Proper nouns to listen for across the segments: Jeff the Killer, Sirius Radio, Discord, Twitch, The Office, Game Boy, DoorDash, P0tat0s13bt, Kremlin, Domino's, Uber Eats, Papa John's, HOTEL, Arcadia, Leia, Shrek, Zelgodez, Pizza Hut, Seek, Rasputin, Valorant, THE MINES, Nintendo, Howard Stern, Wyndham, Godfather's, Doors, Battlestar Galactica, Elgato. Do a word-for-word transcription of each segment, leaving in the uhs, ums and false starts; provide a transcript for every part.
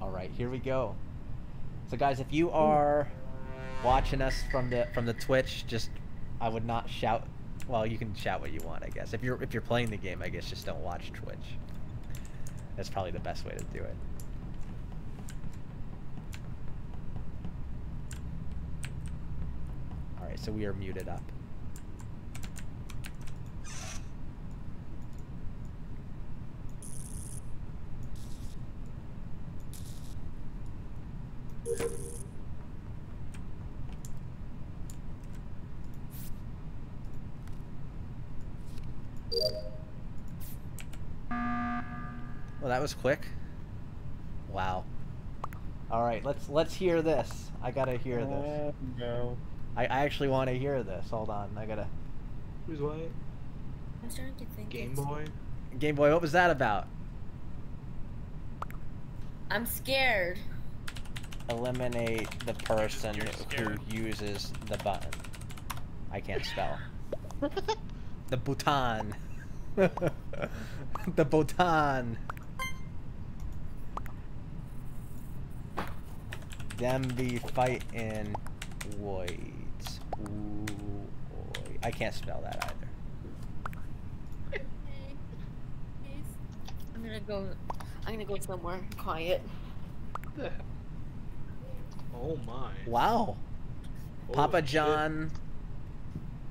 All right, here we go. So guys, if you are watching us from the from the Twitch, just I would not shout. Well, you can shout what you want, I guess. If you're if you're playing the game, I guess just don't watch Twitch. That's probably the best way to do it. All right, so we are muted up. Well, that was quick. Wow. All right, let's let's hear this. I gotta hear this. Uh, no. I, I actually want to hear this. Hold on, I gotta. Who's what? I'm starting to think. Game it's... Boy. Game Boy, what was that about? I'm scared. Eliminate the person who uses the button. I can't spell. The Bhutan. The Bhutan. Them be fighting voids. Ooh, boy. I can't spell that either. I'm gonna go. I'm gonna go somewhere quiet. Oh my! Wow. Holy Papa John.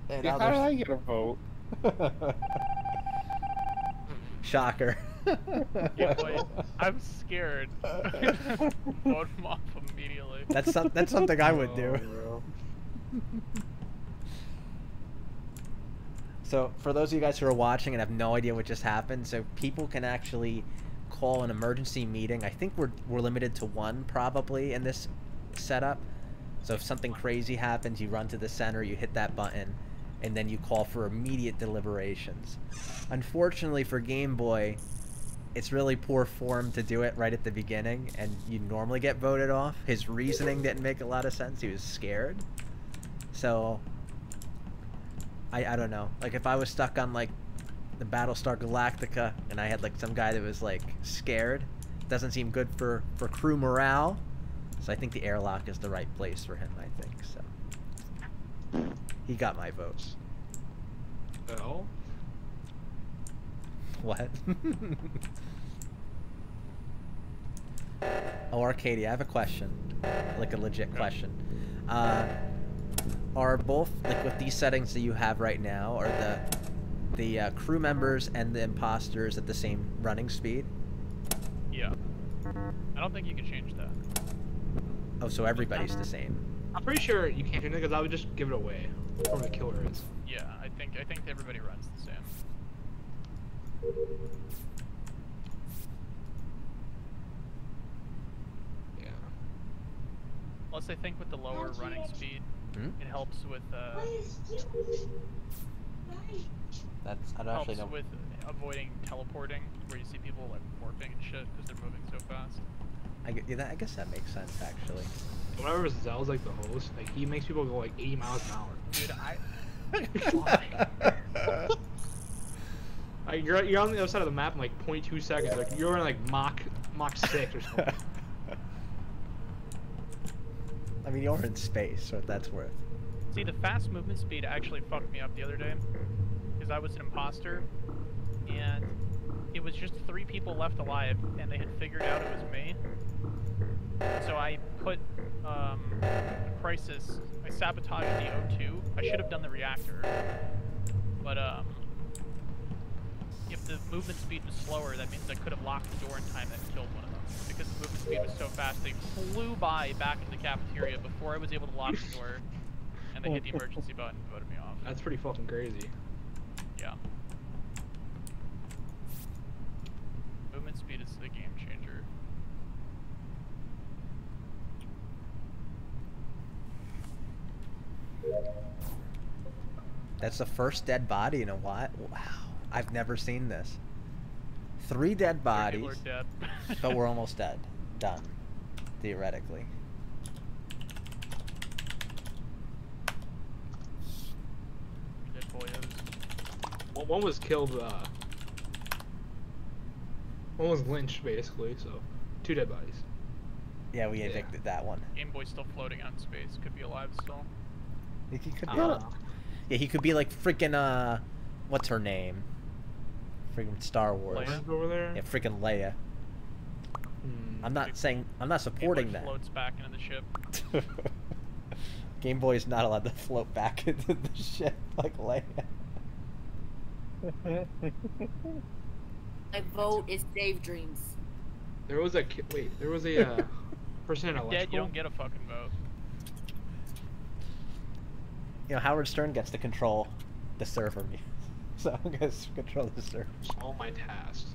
And yeah, how did I get a vote? Shocker. Yeah, boy, I'm scared. Vote him off immediately. That's some, that's something I would do. Oh, so for those of you guys who are watching and have no idea what just happened, so people can actually call an emergency meeting. I think we're we're limited to one probably in this setup. So if something crazy happens, you run to the center, you hit that button, and then you call for immediate deliberations. Unfortunately for Game Boy, it's really poor form to do it right at the beginning, and you normally get voted off. His reasoning didn't make a lot of sense. He was scared. So I I don't know. Like if I was stuck on like the Battlestar Galactica and I had like some guy that was like scared, doesn't seem good for for crew morale. So I think the airlock is the right place for him, I think, so. He got my votes. Oh? What? Oh, Arcadia, I have a question. Like a legit question. Uh, are both, like with these settings that you have right now, are the the uh, crew members and the imposters at the same running speed? Yeah. I don't think you can change that. Oh, so everybody's the same. I'm pretty sure you can't do that because I would just give it away from the killer. Yeah, I think I think everybody runs the same. Yeah. Plus, I think with the lower running speed, hmm? It helps with. Uh, That's I don't helps actually know. With avoiding teleporting, where you see people like warping and shit because they're moving so fast. I guess that makes sense, actually. Whenever Zell's like the host, like he makes people go like eighty miles an hour. Dude, I. Like, you're you're on the other side of the map in like zero point two seconds. Like you're in like Mach Mach six or something. I mean, you're in space, so that's worth. See, the fast movement speed actually fucked me up the other day, because I was an imposter, and it was just three people left alive, and they had figured out it was me. So I put um, the crisis. I sabotaged the O two. I should have done the reactor, but um, if the movement speed was slower, that means I could have locked the door in time and killed one of them. Because the movement speed was so fast, they flew by back into the cafeteria before I was able to lock the door, and they hit the emergency button and voted me off. That's pretty fucking crazy. Yeah. Movement speed is the game changer. That's the first dead body in a while. Wow, I've never seen this. Three dead bodies, Three people are dead. But we're almost dead. Done, theoretically. Dead boyos. Well, one was killed. Uh, one was lynched, basically. So, two dead bodies. Yeah, we evicted yeah. that one. Game Boy's still floating out in space. Could be alive still. He could be. Uh, yeah, he could be like freaking uh, what's her name? Freaking Star Wars. Leia's over there. Yeah, freaking Leia. Mm, I'm not saying I'm not supporting that. Game Boy floats back into the ship. Game Boy is not allowed to float back into the ship like Leia. My vote is Dave Dreams. There was a ki wait. There was a uh, person in electrical. Dead, you don't get a fucking vote. You know, Howard Stern gets to control the server, so I'm gonna control the server. All my tasks.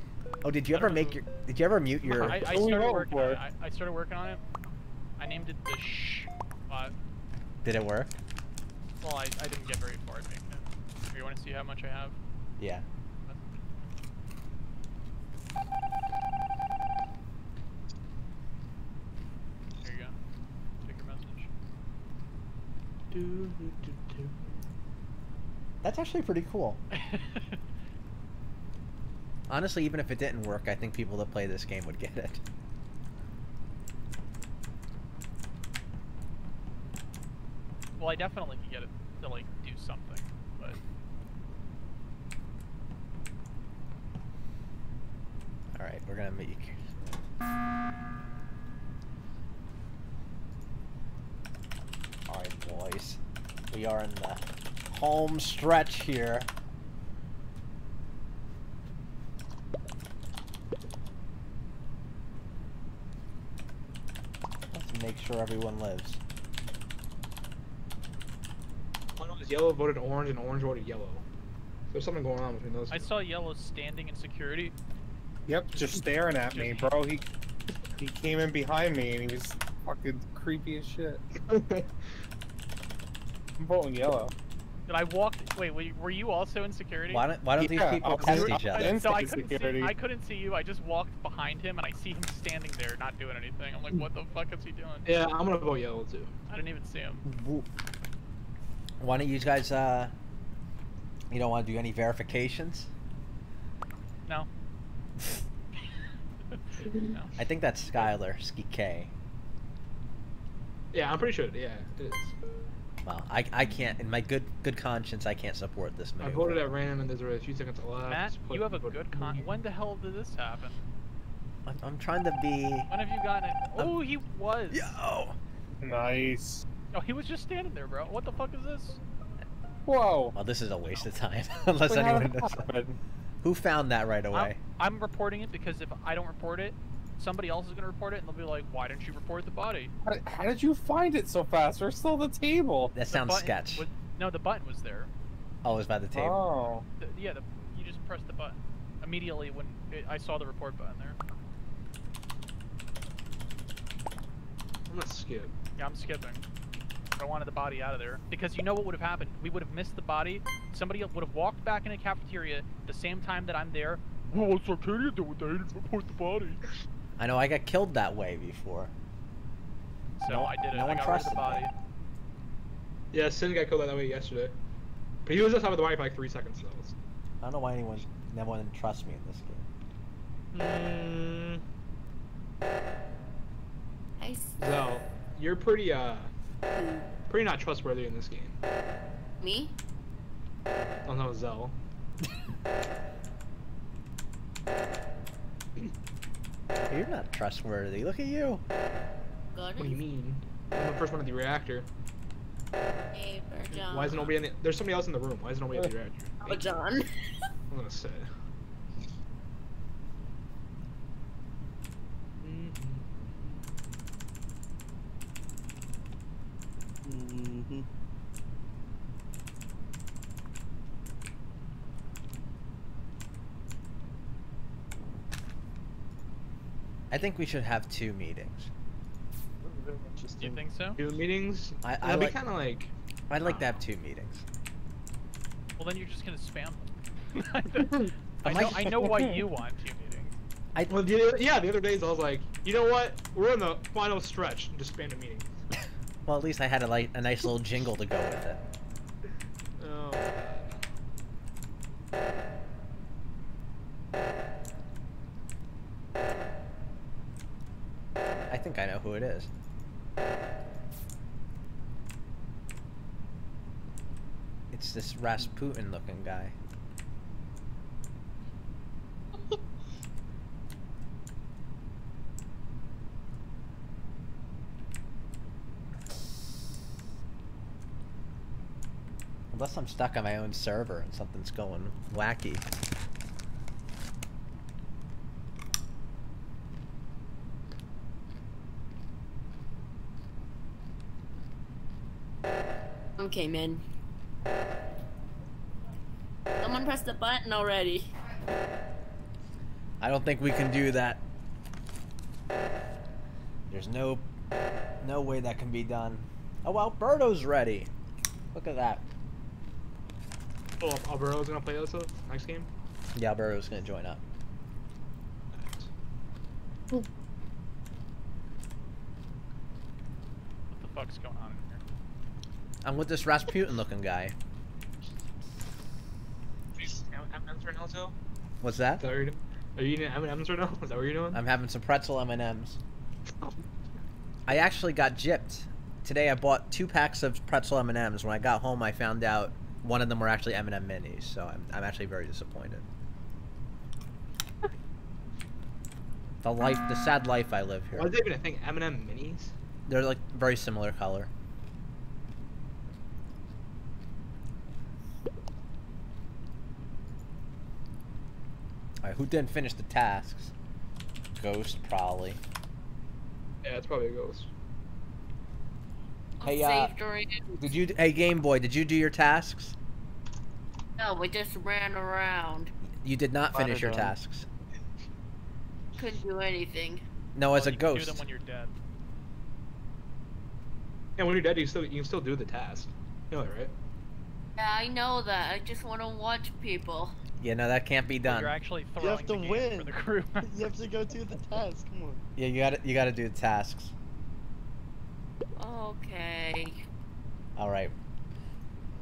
Oh, did you ever make your? Did you ever mute your? I, I started working on it. I, I started working on it. I named it the Shh bot. Did it work? Well, I, I didn't get very far at making it. You want to see how much I have? Yeah. There you go. Take your message. Do, do, do, do. That's actually pretty cool. Honestly, even if it didn't work, I think people that play this game would get it. Well, I definitely could get it to, like, do something, but... Alright, we're gonna make... Alright, boys. We are in the home stretch here. Let's make sure everyone lives. Yellow voted orange and orange voted yellow. There's something going on between those two. I saw yellow standing in security. Yep, just staring at me, bro. He he came in behind me and he was fucking creepy as shit. I'm voting yellow. Did I walk? Wait, were you also in security? Why don't Why don't yeah, these people test each other? So I couldn't see. I couldn't see you. I just walked behind him and I see him standing there, not doing anything. I'm like, what the fuck is he doing? Yeah, I'm gonna vote yellow too. I didn't even see him. Ooh. Why don't you guys, uh, you don't want to do any verifications? No. No. I think that's Skylar, Ski K. Yeah, I'm pretty sure, yeah, it is. Well, I, I can't, in my good good conscience, I can't support this move. I voted at random and there's a few seconds left. Matt, you have a good con- when the hell did this happen? I'm, I'm trying to be... When have you gotten it? Oh, he was! Yo! Nice. Oh, he was just standing there, bro. What the fuck is this? Whoa. Well, this is a waste of time. Unless Wait, anyone knows that. Who found that right away? I'm, I'm reporting it because if I don't report it, somebody else is going to report it, and they'll be like, why didn't you report the body? How did, how did you find it so fast? We're still at the table. That sounds sketch. Was, no, the button was there. Oh, it was by the table. Oh. The, yeah, the, you just pressed the button. Immediately when it, I saw the report button there. I'm going to skip. Yeah, I'm skipping. I wanted the body out of there because you know what would have happened. We would have missed the body. Somebody would have walked back in the cafeteria the same time that I'm there. Well, it's okay to do it. They didn't report the body. I know. I got killed that way before. So no, I did it. No I one got trusted rid of the body. Me. Yeah, Sin got killed that way yesterday. But he was just out of the body for like three seconds. So I don't know why anyone never wanted to trust me in this game. Mm. I see. So you're pretty uh. pretty not trustworthy in this game. Me? Oh no, Zell. You're not trustworthy. Look at you. What do you mean? I'm the first one at the reactor. Papa John. Why isn't nobody in the? There's somebody else in the room. Why isn't nobody at the reactor? Papa John. I'm gonna say. Mm-hmm. I think we should have two meetings. Do you think so? Two meetings? I, I like, be kind of like. I'd like uh, to have two meetings. Well, then you're just gonna spam them. I know. I know why you want two meetings. I well, the, yeah. The other days I was like, you know what? We're in the final stretch. And just spam a meeting. Well, at least I had a, light, a nice little jingle to go with it. Oh. I think I know who it is. It's this Rasputin looking guy. Unless I'm stuck on my own server and something's going wacky. Okay, man. Someone pressed the button already. I don't think we can do that. There's no no way that can be done. Oh, Alberto's ready. Look at that. Oh, Alberto's gonna play also next game? Yeah, Alberto's gonna join up. Nice. What the fuck's going on in here? I'm with this Rasputin looking guy. M and M's right now, too? What's that? that what you're doing? Are you eating M and M's right now? Is that what you're doing? I'm having some pretzel M and M's. I actually got gypped. Today I bought two packs of pretzel M and M's. When I got home, I found out one of them were actually M and M minis, so I'm, I'm actually very disappointed. The life, the sad life I live here. Why is it even a thing? M and M minis? They're like very similar color. Alright, who didn't finish the tasks? Ghost, probably. Yeah, it's probably a ghost. Hey, uh, did you, hey, Game Boy, did you do your tasks? No, we just ran around. You did not finish your tasks. Couldn't do anything. No, as well, a ghost. You can do them when you're dead. Yeah, when you're dead, you, still, you can still do the task. You know that, right? Yeah, I know that. I just want to watch people. Yeah, no, that can't be done. You're actually throwing you have to the game win. For the crew. You have to go do the task. Come on. Yeah, you gotta, you gotta do the tasks. Okay. All right.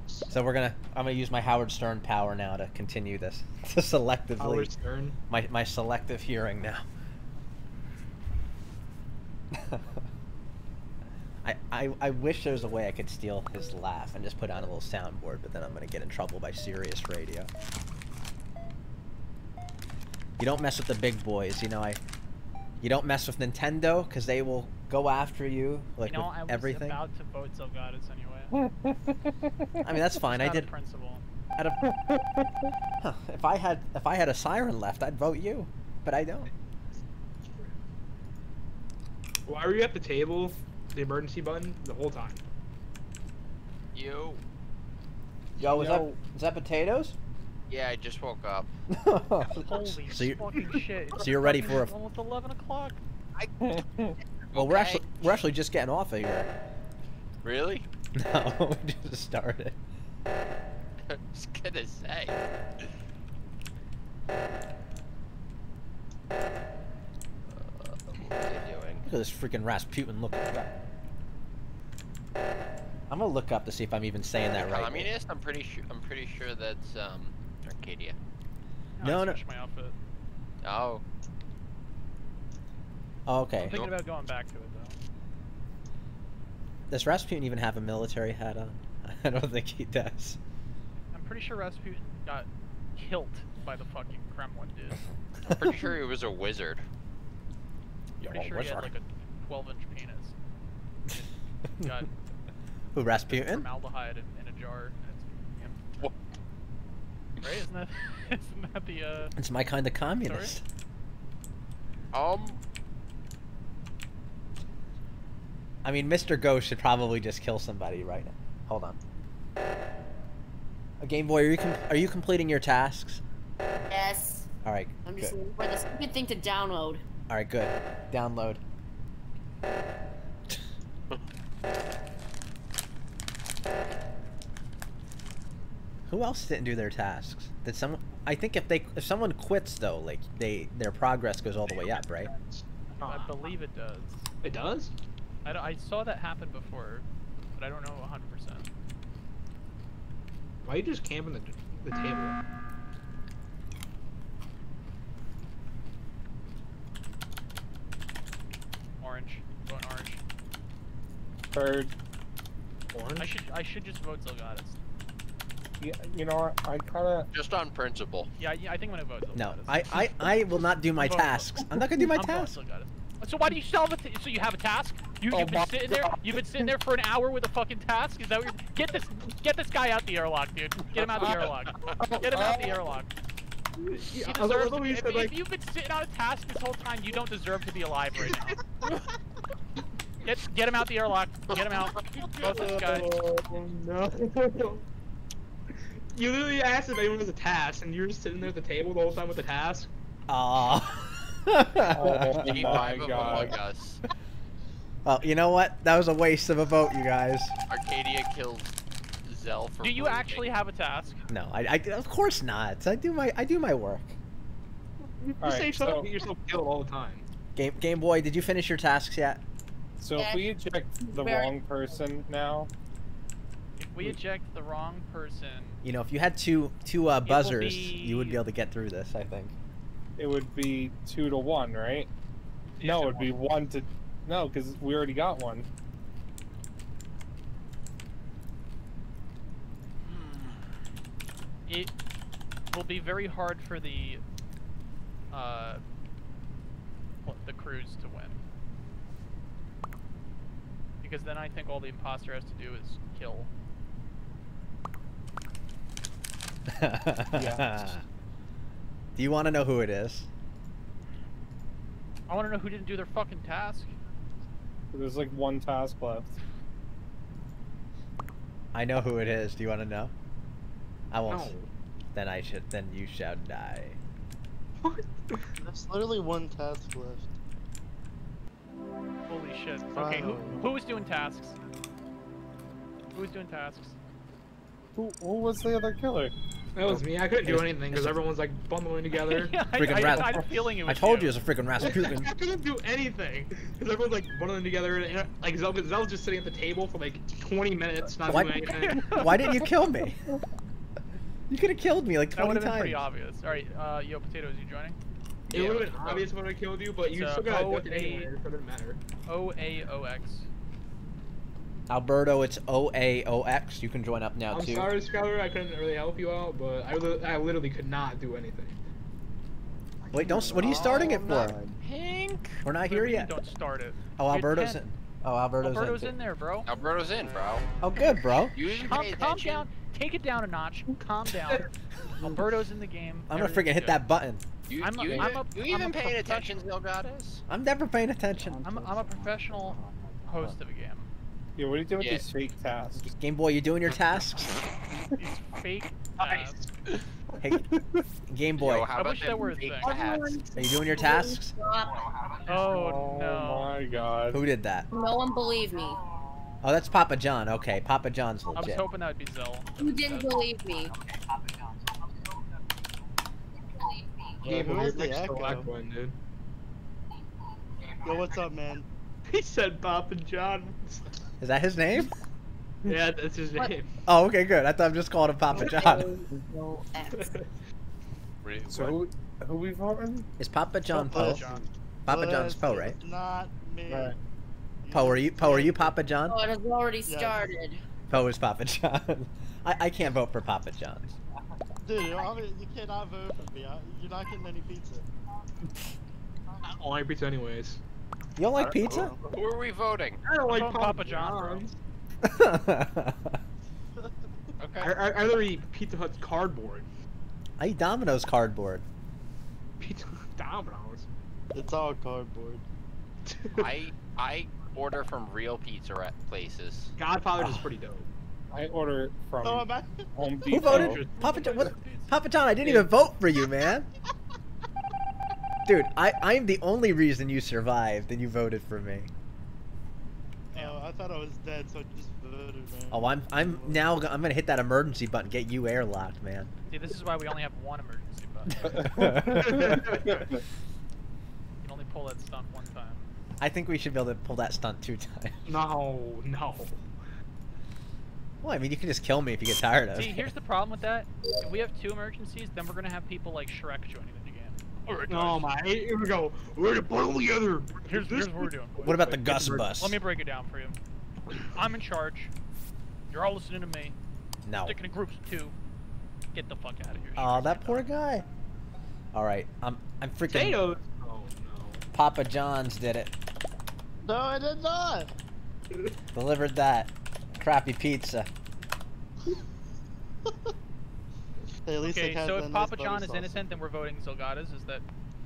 So we're gonna. I'm gonna use my Howard Stern power now to continue this. To selectively. Howard Stern. My my selective hearing now. I I I wish there was a way I could steal his laugh and just put on a little soundboard, but then I'm gonna get in trouble by Sirius Radio. You don't mess with the big boys, you know. I. You don't mess with Nintendo, cause they will go after you, like, you know, with I was everything. About to vote Elgato anyway. I mean, that's fine. I did. Principle. Out of huh, if I had if I had a siren left, I'd vote you, but I don't. Why were you at the table, the emergency button, the whole time? You. Yo, was that is that potatoes? Yeah, I just woke up. Holy so you're, fucking shit! So you're ready for a. It's almost eleven o'clock. I. Well, okay. we're actually we're actually just getting off of here. Really? No, we just started. I was gonna say. Uh, what are you doing? Look at this freaking Rasputin looking guy. I'm gonna look up to see if I'm even saying that right. Communist? I'm pretty sure. I'm pretty sure that's um Arcadia. No, no. I switched my outfit. Oh. Oh, okay. I'm thinking about going back to it, though. Does Rasputin even have a military hat on? I don't think he does. I'm pretty sure Rasputin got killed by the fucking Kremlin, dude. I'm pretty sure he was a wizard. I'm pretty sure wizard. He had, like, a twelve inch penis. Got who, Rasputin? Formaldehyde in, in a jar. That's him. Right? Isn't that, isn't that the, uh... It's my kind of communist. Sorry? Um... I mean, Mister Ghost should probably just kill somebody right now. Hold on. Game Boy, are you com are you completing your tasks? Yes. All right. I'm just waiting for the stupid thing to download. All right, good. Download. Who else didn't do their tasks? Did someone? I think if they if someone quits though, like they their progress goes all the way up, right? I believe it does. It does. I, I saw that happen before, but I don't know one hundred percent. Why are you just camping the, the table? Or going orange. Heard. Orange? I should, I should just vote Elgato. Yeah, you know, I kinda... Just on principle. Yeah, yeah I think I'm gonna vote Elgato. No, I, I, I will not do my vote tasks. Vote. I'm not gonna do my I'm tasks. So why do you still have a t so you have a task? You, you've oh been sitting God. there. You've been sitting there for an hour with a fucking task. Is that what you're, get this get this guy out the airlock, dude? Get him out the airlock. Get him out the airlock. He yeah, deserves to be, if, like... if you've been sitting on a task this whole time, you don't deserve to be alive right now. get get him out the airlock. Get him out. Both this guy. Oh no. You literally asked if anyone was a task, and you were sitting there at the table the whole time with a task. Ah. oh, oh my God. Well, you know what? That was a waste of a vote, you guys. Arcadia killed Zell for. Do you actually game. have a task? No, I, I. Of course not. I do my. I do my work. You all say right, something so, to get yourself killed all the time. Game Game Boy, did you finish your tasks yet? So yeah, if we eject the very... wrong person now. If we eject the wrong person. You know, if you had two two uh, buzzers, be... you would be able to get through this, I think. It would be two to one, right? Yeah, no, it would be one to... No, because we already got one. It will be very hard for the... Uh, the crews to win. Because then I think all the imposter has to do is kill. yeah. Do you want to know who it is? I want to know who didn't do their fucking task. There's like one task left. I know who it is. Do you want to know? I won't. No. Then I should. Then you shall die. What? There's literally one task left. Holy shit! Okay, who who was doing tasks? Who was doing tasks? Who who was the other killer? That was me. I couldn't do anything because everyone's like bumbling together. yeah, I, I, I, I had a feeling it was I told you it was a freaking Rasputin. I couldn't do anything because everyone's like bundling together. And, like Zell was just sitting at the table for like twenty minutes, not why, doing anything. Why didn't you kill me? You could have killed me like twenty times. That would have been pretty obvious. All right, uh, yo, Potatoes, you joining? It yeah, would have been oh. obvious when I killed you, but you so, still got to do it anyway. It doesn't matter. O A O X. Alberto, it's O A O X. You can join up now, I'm too. I'm sorry, Skyler, I couldn't really help you out, but I, li I literally could not do anything. Wait, don't. What are you starting oh, it for? Pink. We're not here yet. Don't start it. Oh, Alberto's in. Oh, Alberto's, Alberto's in, in there, bro. Alberto's in, bro. Oh, good, bro. You calm, calm down. Take it down a notch. Calm down. Alberto's in the game. I'm gonna freaking hit that button. You, I'm a, you, I'm a, you even I'm paying attention, Elgatus? I'm never paying attention. I'm, I'm a professional host of a game. Yeah, what are you doing yeah. with these fake tasks? Game Boy, you doing your tasks? These fake tasks. Hey, Game Boy. Yo, I wish there were fake tasks. Are you doing your tasks? Oh, no. Oh, my God. Who did that? No one believed me. Oh, that's Papa John. Okay, Papa John's legit. I was hoping that would be Zell. You didn't believe me. Okay, Papa John's. I was hoping that would be Game Boy's next to black one, dude. Yo, what's up, man? He said Papa John's. Is that his name? Yeah, that's his what? name. Oh, okay, good. I thought I'm just calling him Papa John. So who, who we voting? Is Papa John Poe? John. Papa well, John's Poe, right? Not me. Right. Poe, are you Poe? Are you Papa John? Oh, it has already started. Poe is Papa John. I I can't vote for Papa John's. Dude, you cannot vote for me. You're not getting any pizza. I don't like pizza, anyways. You don't like pizza? Who are we voting? I don't like Papa John's. Okay. I either eat Pizza Hut's cardboard. I eat Domino's cardboard. Pizza Domino's. It's all cardboard. I I order from real pizza places. Godfather's oh. is pretty dope. I order from oh, Home Depot. Who voted? Papa John. What? Papa John, I didn't even vote for you, man. Dude, I, I'm the only reason you survived and you voted for me. Oh, I thought I was dead, so I just voted, man. Oh, I'm, I'm now, I'm gonna hit that emergency button, get you airlocked, man. See, this is why we only have one emergency button. You can only pull that stunt one time. I think we should be able to pull that stunt two times. No, no. Well, I mean, you can just kill me if you get tired of it. See, here's the problem with that. If we have two emergencies, then we're gonna have people like Shrek joining the All right, guys. Oh my, here we go. We're gonna put them together. Here's, here's what we're doing. Boys. What about the Gus bus? Let me break it down for you. I'm in charge. You're all listening to me. No. Sticking in groups of two. Get the fuck out of here. Oh, that poor guy. All right, I'm I'm freaking. Potatoes. Oh no. Papa John's did it. No, I did not. Delivered that crappy pizza. Hey, at least okay, so if Papa John is innocent, then we're voting Zelgadas. Is that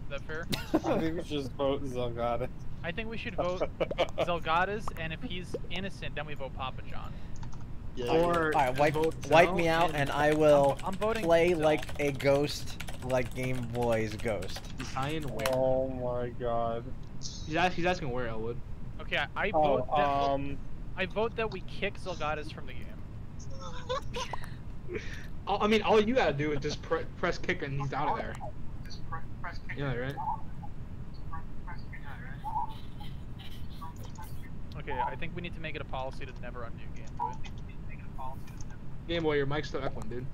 is that fair? I think we should just vote Zelgadas. I think we should vote Zelgadas, and if he's innocent, then we vote Papa John. Yeah, or yeah. All right, wipe, wipe me out, and, and I will I'm, I'm play Zell. Like a ghost, like Game Boy's ghost. Ian Ware. Oh my God. He's asking, he's asking where Elwood. Okay, I, I vote oh, that. Um... I vote that we kick Zelgadas from the game. I mean, all you gotta do is just pre press kick and he's out of there. Just pre press kick. Yeah, right? Okay, I think we need to make it a policy to never unmute Game Boy. Game Boy, your mic's still echoing, dude.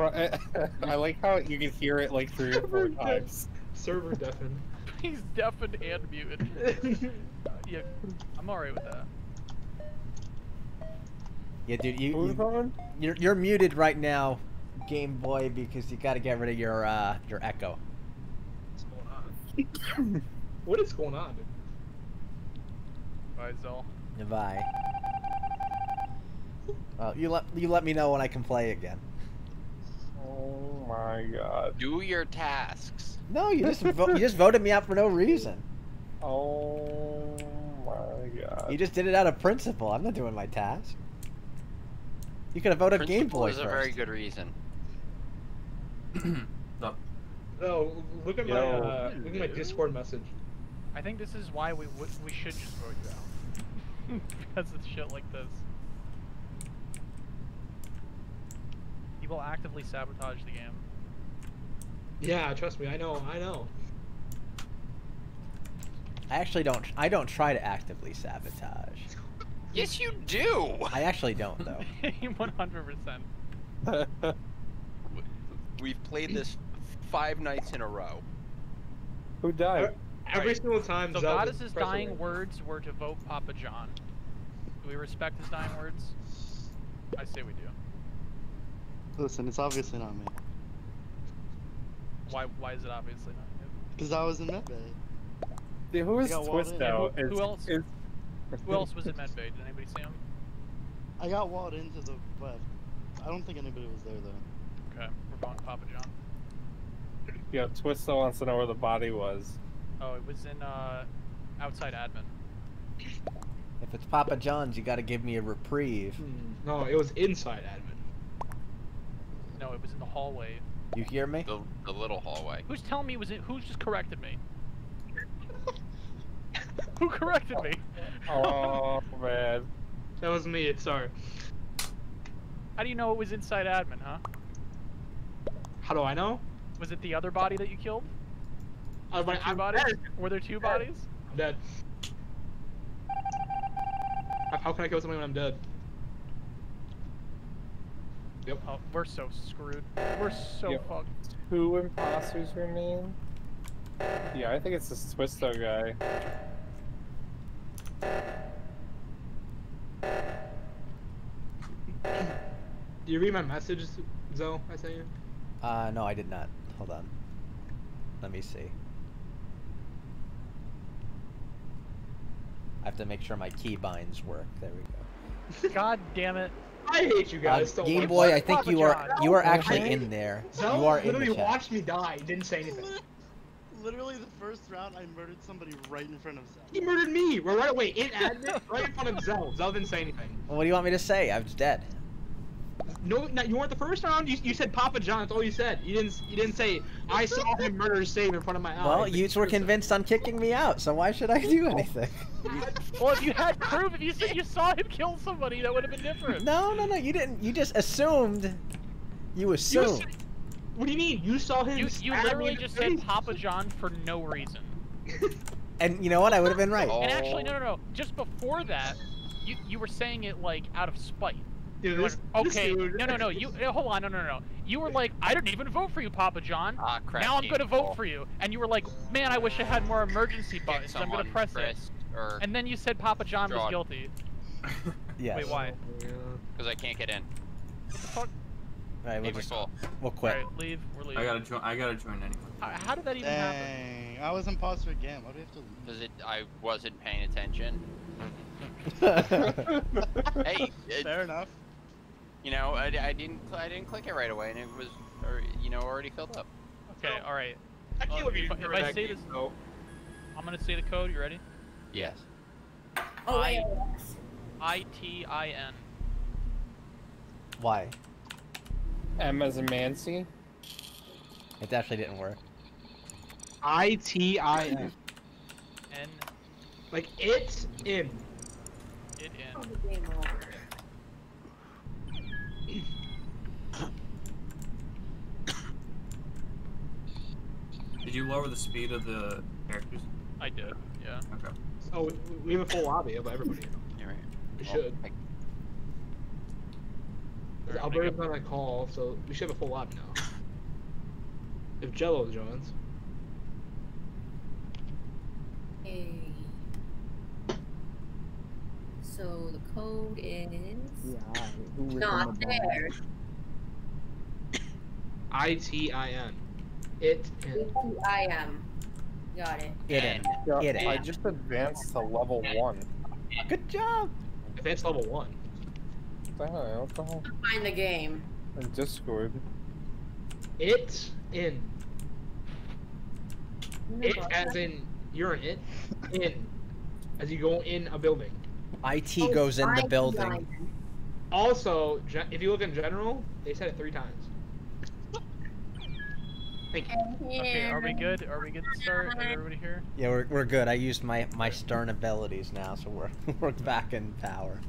I, I like how you can hear it like three or four times. Server deafened. He's deafened and muted. uh, yeah, I'm alright with that. Yeah, dude, you, you you're you're muted right now, Game Boy, because you got to get rid of your uh your echo. What's going on? What is going on, dude? Bye, Zol. Bye. Well, you let you let me know when I can play again. Oh my God. Do your tasks. No, you just vo you just voted me out for no reason. Oh my God. You just did it out of principle. I'm not doing my task. You could have voted Game Boy first. Principle is a very good reason. No. No, look at Yo, my uh, look at my Discord message. I think this is why we would we should just vote you out because it's shit like this. People actively sabotage the game. Yeah, trust me, I know, I know. I actually don't. I don't try to actively sabotage. Yes, you do. I actually don't, though. One hundred percent. We've played this five nights in a row. Who died? Every right. single time. So Goddess's dying away. words were to vote Papa John. Do we respect his dying words? I say we do. Listen, it's obviously not me. Why? Why is it obviously not you? Because I was in med bay. Dude, who is Twist now? Who, who else? Is... Who else was in medbay? Did anybody see him? I got walled into the web. I don't think anybody was there though. Okay, we're going Papa John. Yeah, Twista wants to know where the body was. Oh, it was in uh, outside admin. If it's Papa John's, you gotta give me a reprieve. Mm, no, it was inside admin. No, it was in the hallway. You hear me? The, the little hallway. Who's telling me was it? Who just corrected me? Who corrected me? Oh man. That was me, sorry. How do you know it was inside admin, huh? How do I know? Was it the other body that you killed? Uh, my, two bodies? Were there two bodies? I'm dead. How can I kill somebody when I'm dead? Yep. Oh, we're so screwed. We're so yep. fucked. Two imposters remain? Yeah, I think it's this Twisto guy. Do you read my message, Zoe, I sent you? Uh, no, I did not. Hold on. Let me see. I have to make sure my keybinds work. There we go. God damn it. I hate you guys uh, so Game much. Boy, I think Papa you are John. you are actually in there. Zoe you are literally in the chat. watched me die. He didn't say anything. Literally the first round, I murdered somebody right in front of Zell. He murdered me! We're right away in admin, right in front of Zell. Zell didn't say anything. Well, what do you want me to say? I was dead. No, no you weren't the first round. You, you said Papa John. That's all you said. You didn't. You didn't say I saw him murder Save in front of my eyes. Well, you were convinced on kicking me out, so why should I do anything? Well, if you had proof, if you said you saw him kill somebody, that would have been different. No, no, no. You didn't. You just assumed. You assumed. You What do you mean? You saw him. You, you literally just said Papa John for no reason. And you know what? I would have been right. And actually, no, no, no. Just before that, you you were saying it like out of spite. Dude, this, okay, this no, no, no. You hold on, no, no, no. You were like, I didn't even vote for you, Papa John. Ah, crap. Now I'm gonna vote for you, and you were like, man, I wish I had more emergency buttons. I'm gonna press it. And then you said Papa John was guilty. Yes. Wait, why? Because I can't get in. What the fuck? All right, we'll, just, we'll quit. All right, leave. We're leaving. I gotta join. I gotta join anyway. How, how did that even Dang, happen? I was imposter again. Why do we have to leave? Because it. I wasn't paying attention. Hey. It, Fair enough. You know, I, I didn't. I didn't click it right away, and it was, or, you know, already filled up. Okay. So, all right. I can't well, if, if I say this, so. I'm gonna say the code. You ready? Yes. Oh, I. I T I N. Why? M as in Mancy. It actually didn't work. I T I N. N. Like it's in. It in. Did you lower the speed of the characters? I did. Yeah. Okay. Oh, we, we have a full lobby of everybody. Yeah, right. We well, should. I Alberta's on a call, so we should have a full lobby now. If Jello joins. Hey. So the code is yeah, not there. I T I N. It. I M. Got it. It in. Yeah, it in. I just advanced to level one. Good job. Advanced level one. What the hell? Find the game. In Discord. It in. It as in you're an it. In. As you go in a building. It oh, goes in I the building. Died. Also, if you look in general, they said it three times. Thank you. Okay, are we good? Are we good to start? Is everybody here? Yeah, we're we're good. I used my my Stern abilities now, so we're we're back in power.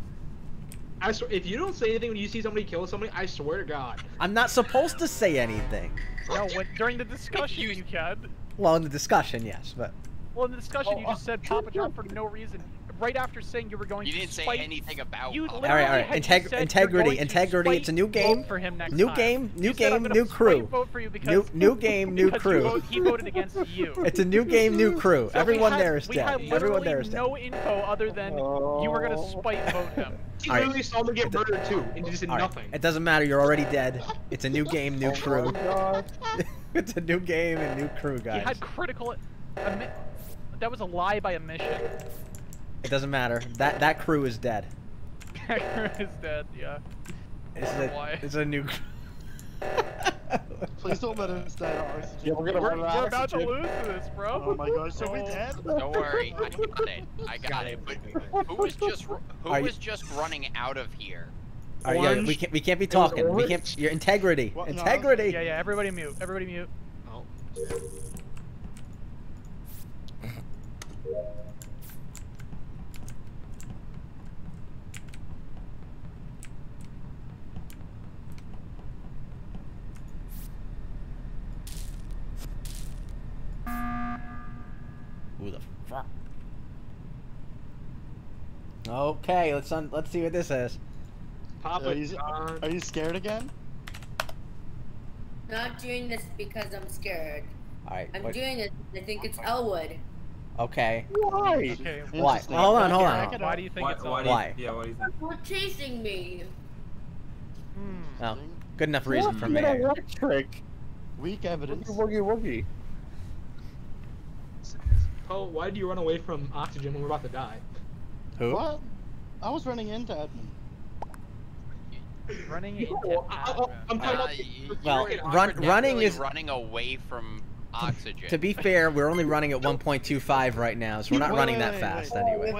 I swear, if you don't say anything when you see somebody kill somebody, I swear to God. I'm not supposed to say anything. No, when, during the discussion you can. Well, in the discussion, yes, but. Well, in the discussion, oh, you just uh, said Papa John for no reason, right after saying you were going. You to didn't spite, say anything about. You all right, all right. Integ integrity, integrity. It's a new game. For him next new time. Game, new you game, new crew. Vote for you new, new game, new crew. Vote, he voted against you. It's a new game, new crew. So everyone had, there is dead. Everyone there is dead. No info other than oh. you were gonna spite vote him. You literally right. saw them get murdered too, and you just did right. nothing. It doesn't matter. You're already dead. It's a new game, new oh crew. It's a new game and new crew, guys. You had critical. That was a lie by omission. It doesn't matter. That that crew is dead. That crew is dead. Yeah. It's a why. It's a new. Please don't let us die to R C G. Yeah, we're gonna we're, we're about to lose this, bro. Oh my gosh, are we dead? Don't worry, I got it. I got it. But who was just who Are was you... just running out of here? All right, yeah, we can't we can't be talking. We can't. Your integrity. What? Integrity. No. Yeah, yeah. Everybody mute. Everybody mute. Oh. Who the fuck? Okay, let's un let's see what this is. Papa, are you, are you scared again? Not doing this because I'm scared. All right. I'm what? doing this. I think it's Elwood. Okay. Why? Okay, why? Well, hold on, hold on. Why do you think why, it's Elwood? Why? Yeah, why do you think? You're chasing me. Hmm. Oh, good enough reason what for me. Electric. Weak evidence. Woogie woogie. Oh, why do you run away from oxygen when we're about to die? Who? What? I was running into admin. Running into no, admin. I'm talking uh, about you, well, run, running is running away from oxygen. To be fair, we're only running at one point two five right now, so we're not wait, running that wait, fast wait, anyway.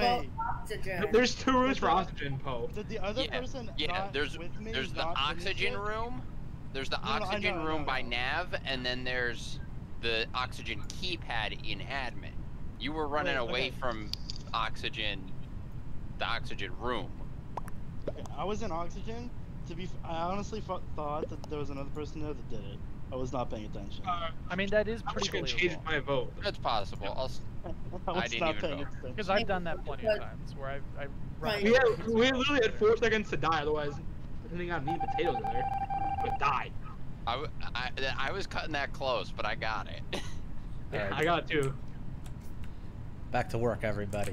Wait. There's two rooms for oxygen, Poe. Did the other yeah, person yeah, not there's, with me there's the oxygen room. There's the no, oxygen no, know, room by Nav, and then there's the oxygen keypad in admin. You were running Wait, away okay. from oxygen, the oxygen room. Okay, I was in oxygen. To be, f I honestly f thought that there was another person there that did it. I was not paying attention. Uh, I mean, that is pretty believable. I'm just gonna change my vote. That's possible. I'll, I, I didn't even vote. Because I've done that plenty of times where I, I. Right. We, had, we literally had four seconds to die, otherwise Then they got meat and potatoes in there. I would have died. I, w I, I was cutting that close, but I got it. Yeah, right. I got it too. Back to work, everybody.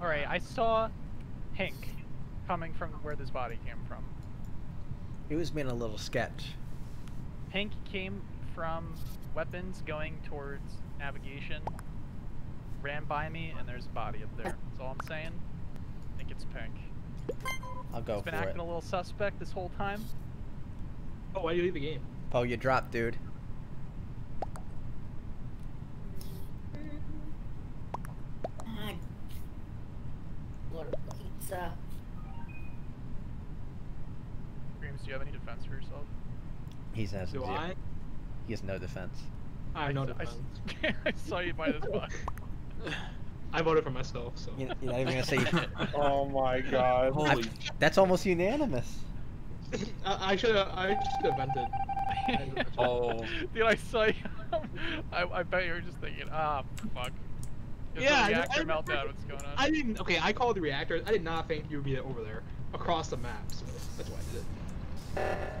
Alright, I saw pink coming from where this body came from. He was making a little sketch. Pink came from weapons going towards navigation, ran by me, and there's a body up there. That's all I'm saying. I think it's pink. I'll go for it. It's been acting a little suspect this whole time. Oh, why do you leave the game? Oh, you dropped, dude. He has Do I? He has no defense. I have no defense. I saw you buy this box. I voted for myself, so. You're not even gonna say. You... Oh my god! Holy! That's almost unanimous. I should have. I should have vented. Oh. Dude, I saw you. I, I bet you were just thinking, ah, fuck. There's yeah. Reactor I, meltdown. What's going on? I didn't. Okay, I called the reactors. I did not think you would be over there across the map, so that's why I did it.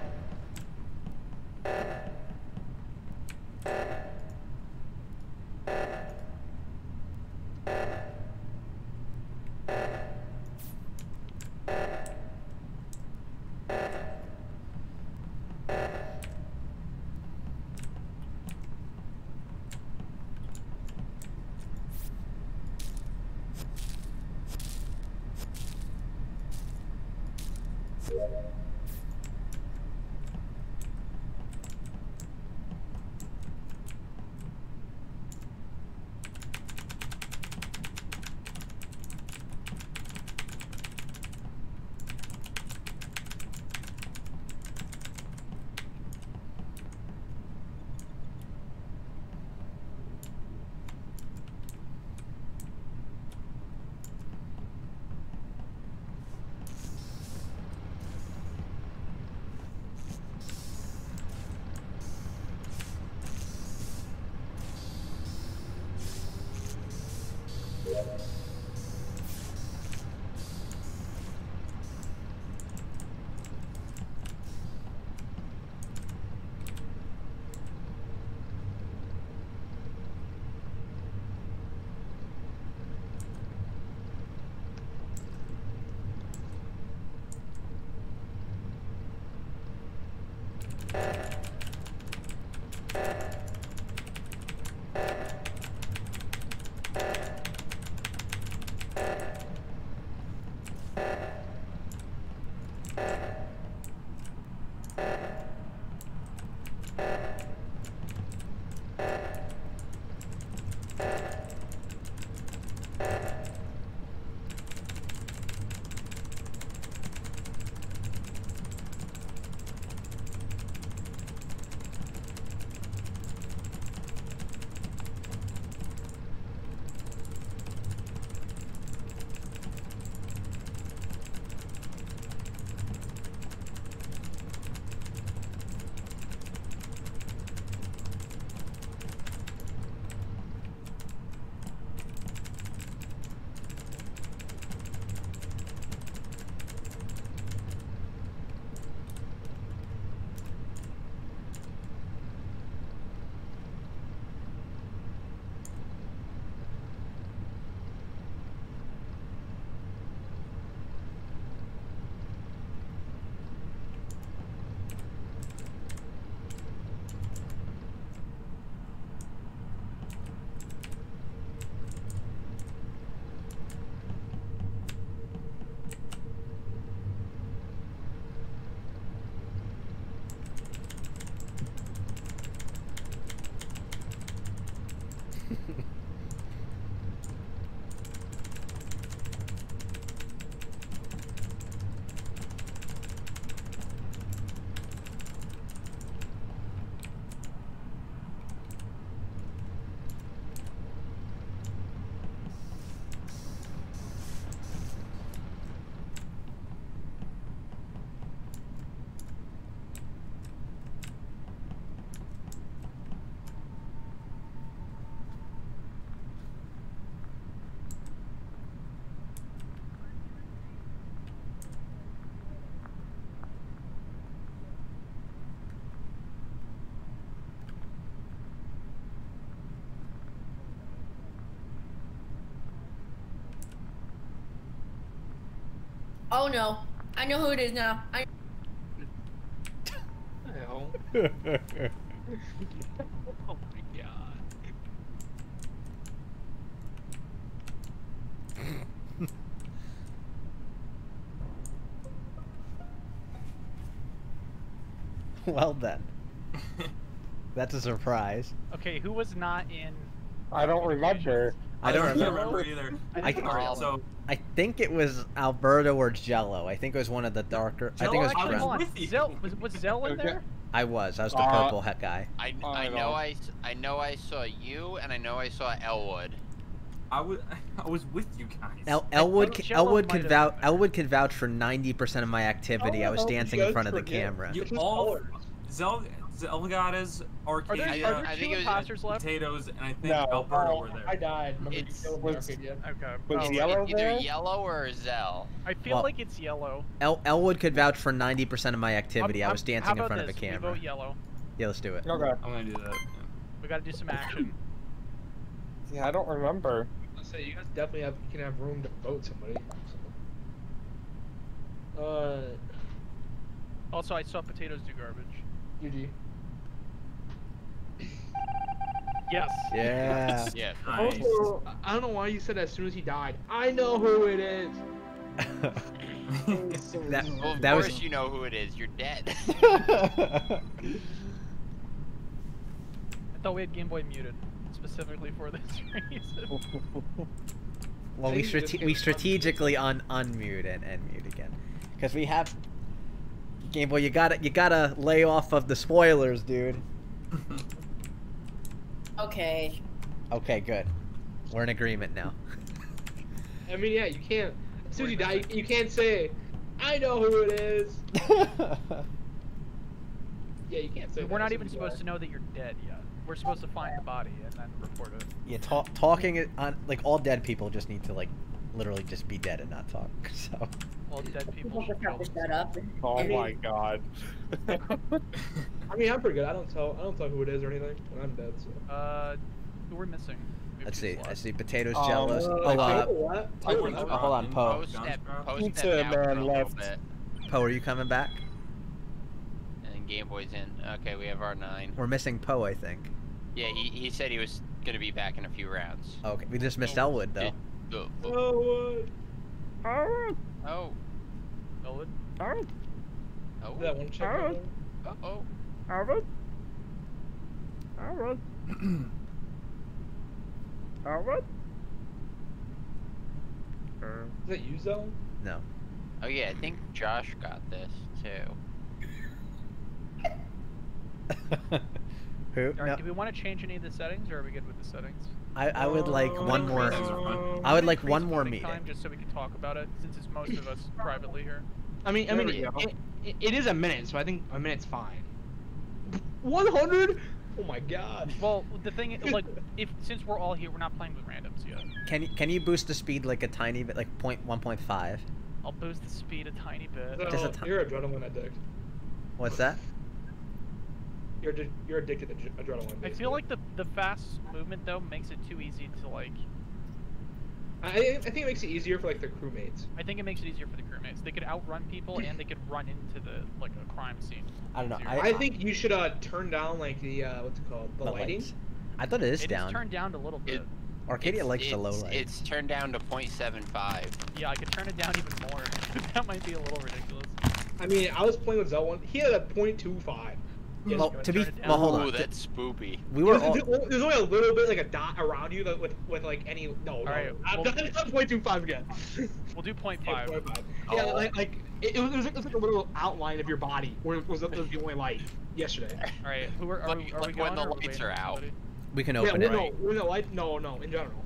Oh no, I know who it is now. I oh. Oh my god. Well then. That's a surprise. Okay, who was not in... I don't remember. I don't remember, I don't remember either. I, Alright, so... I think it was Alberto or Jello. I think it was one of the darker. Jello, I think it was. I was, with Zell, was, was Zell in there? I was. I was the uh, purple hat guy. I, I, I know. I I know. I saw you, and I know I saw Elwood. I was I was with you guys. El, Elwood can, Elwood can vouch. Elwood can vouch for ninety percent of my activity. Oh, I was dancing in front of the camera. You all Zell. Elgatas, Arcadia, are there, are there I think it was left? Potatoes, and I think no, Alberto oh, were there. I died. It's, was, okay. was oh, yellow either there? Yellow or Zell. I feel well, like it's yellow. El Elwood could vouch for ninety percent of my activity. I'm, I was dancing in front this? of a camera. We vote yellow. Yeah, let's do it. Okay. I'm gonna do that. Yeah. We gotta do some action. Yeah, I don't remember. Let's say you guys definitely have you can have room to vote somebody. Uh. Also, I saw potatoes do garbage. G G. Yes. Yeah. Yeah. Nice. Also, I don't know why you said as soon as he died. I know who it is. that, well, of that course was... you know who it is. You're dead. I thought we had Game Boy muted specifically for this reason. Well, we strate we strategically un unmute and, and mute again, because we have Game Boy. You gotta you gotta lay off of the spoilers, dude. Okay. Okay, good. We're in agreement now. I mean, yeah, you can't. As soon as you die, you, you can't say, "I know who it is." Yeah, you can't say. We're not even supposed to know that you're dead yet. We're supposed to find the body and then report it. Yeah, talk, talking on like all dead people just need to like literally just be dead and not talk. So. All dead people. That up. Oh I mean, my god. I mean, I'm pretty good. I don't tell. I don't tell who it is or anything. I'm dead. So. Uh, who we're missing? Maybe Let's see. I see potatoes, um, jellos. Uh, hold on. What? Oh, hold on, hold on, Poe. Pizza man left. Poe, are you coming back? And Game Boy's in. Okay, we have our nine. We're missing Poe, I think. Yeah, he he said he was gonna be back in a few rounds. Okay, we just missed Elwood though. Elwood. Oh, uh, Elwood. Oh. Elwood. Elwood. Oh. That one chick. Elwood. Uh oh. Elwood. Elwood. Howard? Or... Is that you, Zone? No. Oh yeah, I think Josh got this too. Who? All right, no. Do we want to change any of the settings, or are we good with the settings? I, I would like oh, one more. Oh, I would like one more meeting. Time just so we can talk about it, since it's most of us privately here. I mean, I there mean, it, it, it is a minute, so I think a minute's fine. one hundred? Oh my God. Well, the thing is, like, if since we're all here, we're not playing with randoms yet. Can you can you boost the speed like a tiny bit, like point one point five? I'll boost the speed a tiny bit. No, just a you're adrenaline addict. What's that? You're you're addicted to adrenaline. Basically. I feel like the the fast movement though makes it too easy to like. I I think it makes it easier for like the crewmates. I think it makes it easier for the crewmates. They could outrun people and they could run into the like a crime scene. I don't know. I, I think you should uh turn down like the uh what's it called the, the lighting. Lights. I thought it is it down. It's turned down a little bit. It, Arcadia it's, likes it's, the low light. It's turned down to point seven five. Yeah, I could turn it down even more. That might be a little ridiculous. I mean, I was playing with Zelda. He had a point two five. Yes, well, to be well, hold on. Ooh, that's spoopy. We were all... There's only a little bit like a dot around you that with with like any no. no. All right, we'll I'm not point two five again. We'll do point five. Yeah, oh. yeah like, like it, it, was, it was like a little outline of your body where was, was the only light yesterday. All right, who are, are, like, we, are like we going when the lights are out? We can open yeah, it. No, when the light, no, no, in general.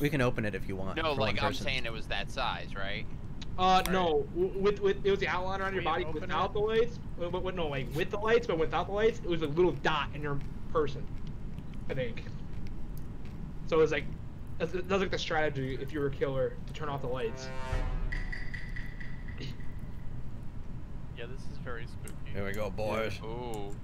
We can open it if you want. No, like I'm saying, it was that size, right? Uh, All no, right. with, with, it was the outline around your body without it? the lights, but with, no, like, with the lights, but without the lights, it was a little dot in your person, I think. So it was like, that was like the strategy if you were a killer, to turn off the lights. Yeah, this is very spooky. Here we go, boys. Yeah. Ooh.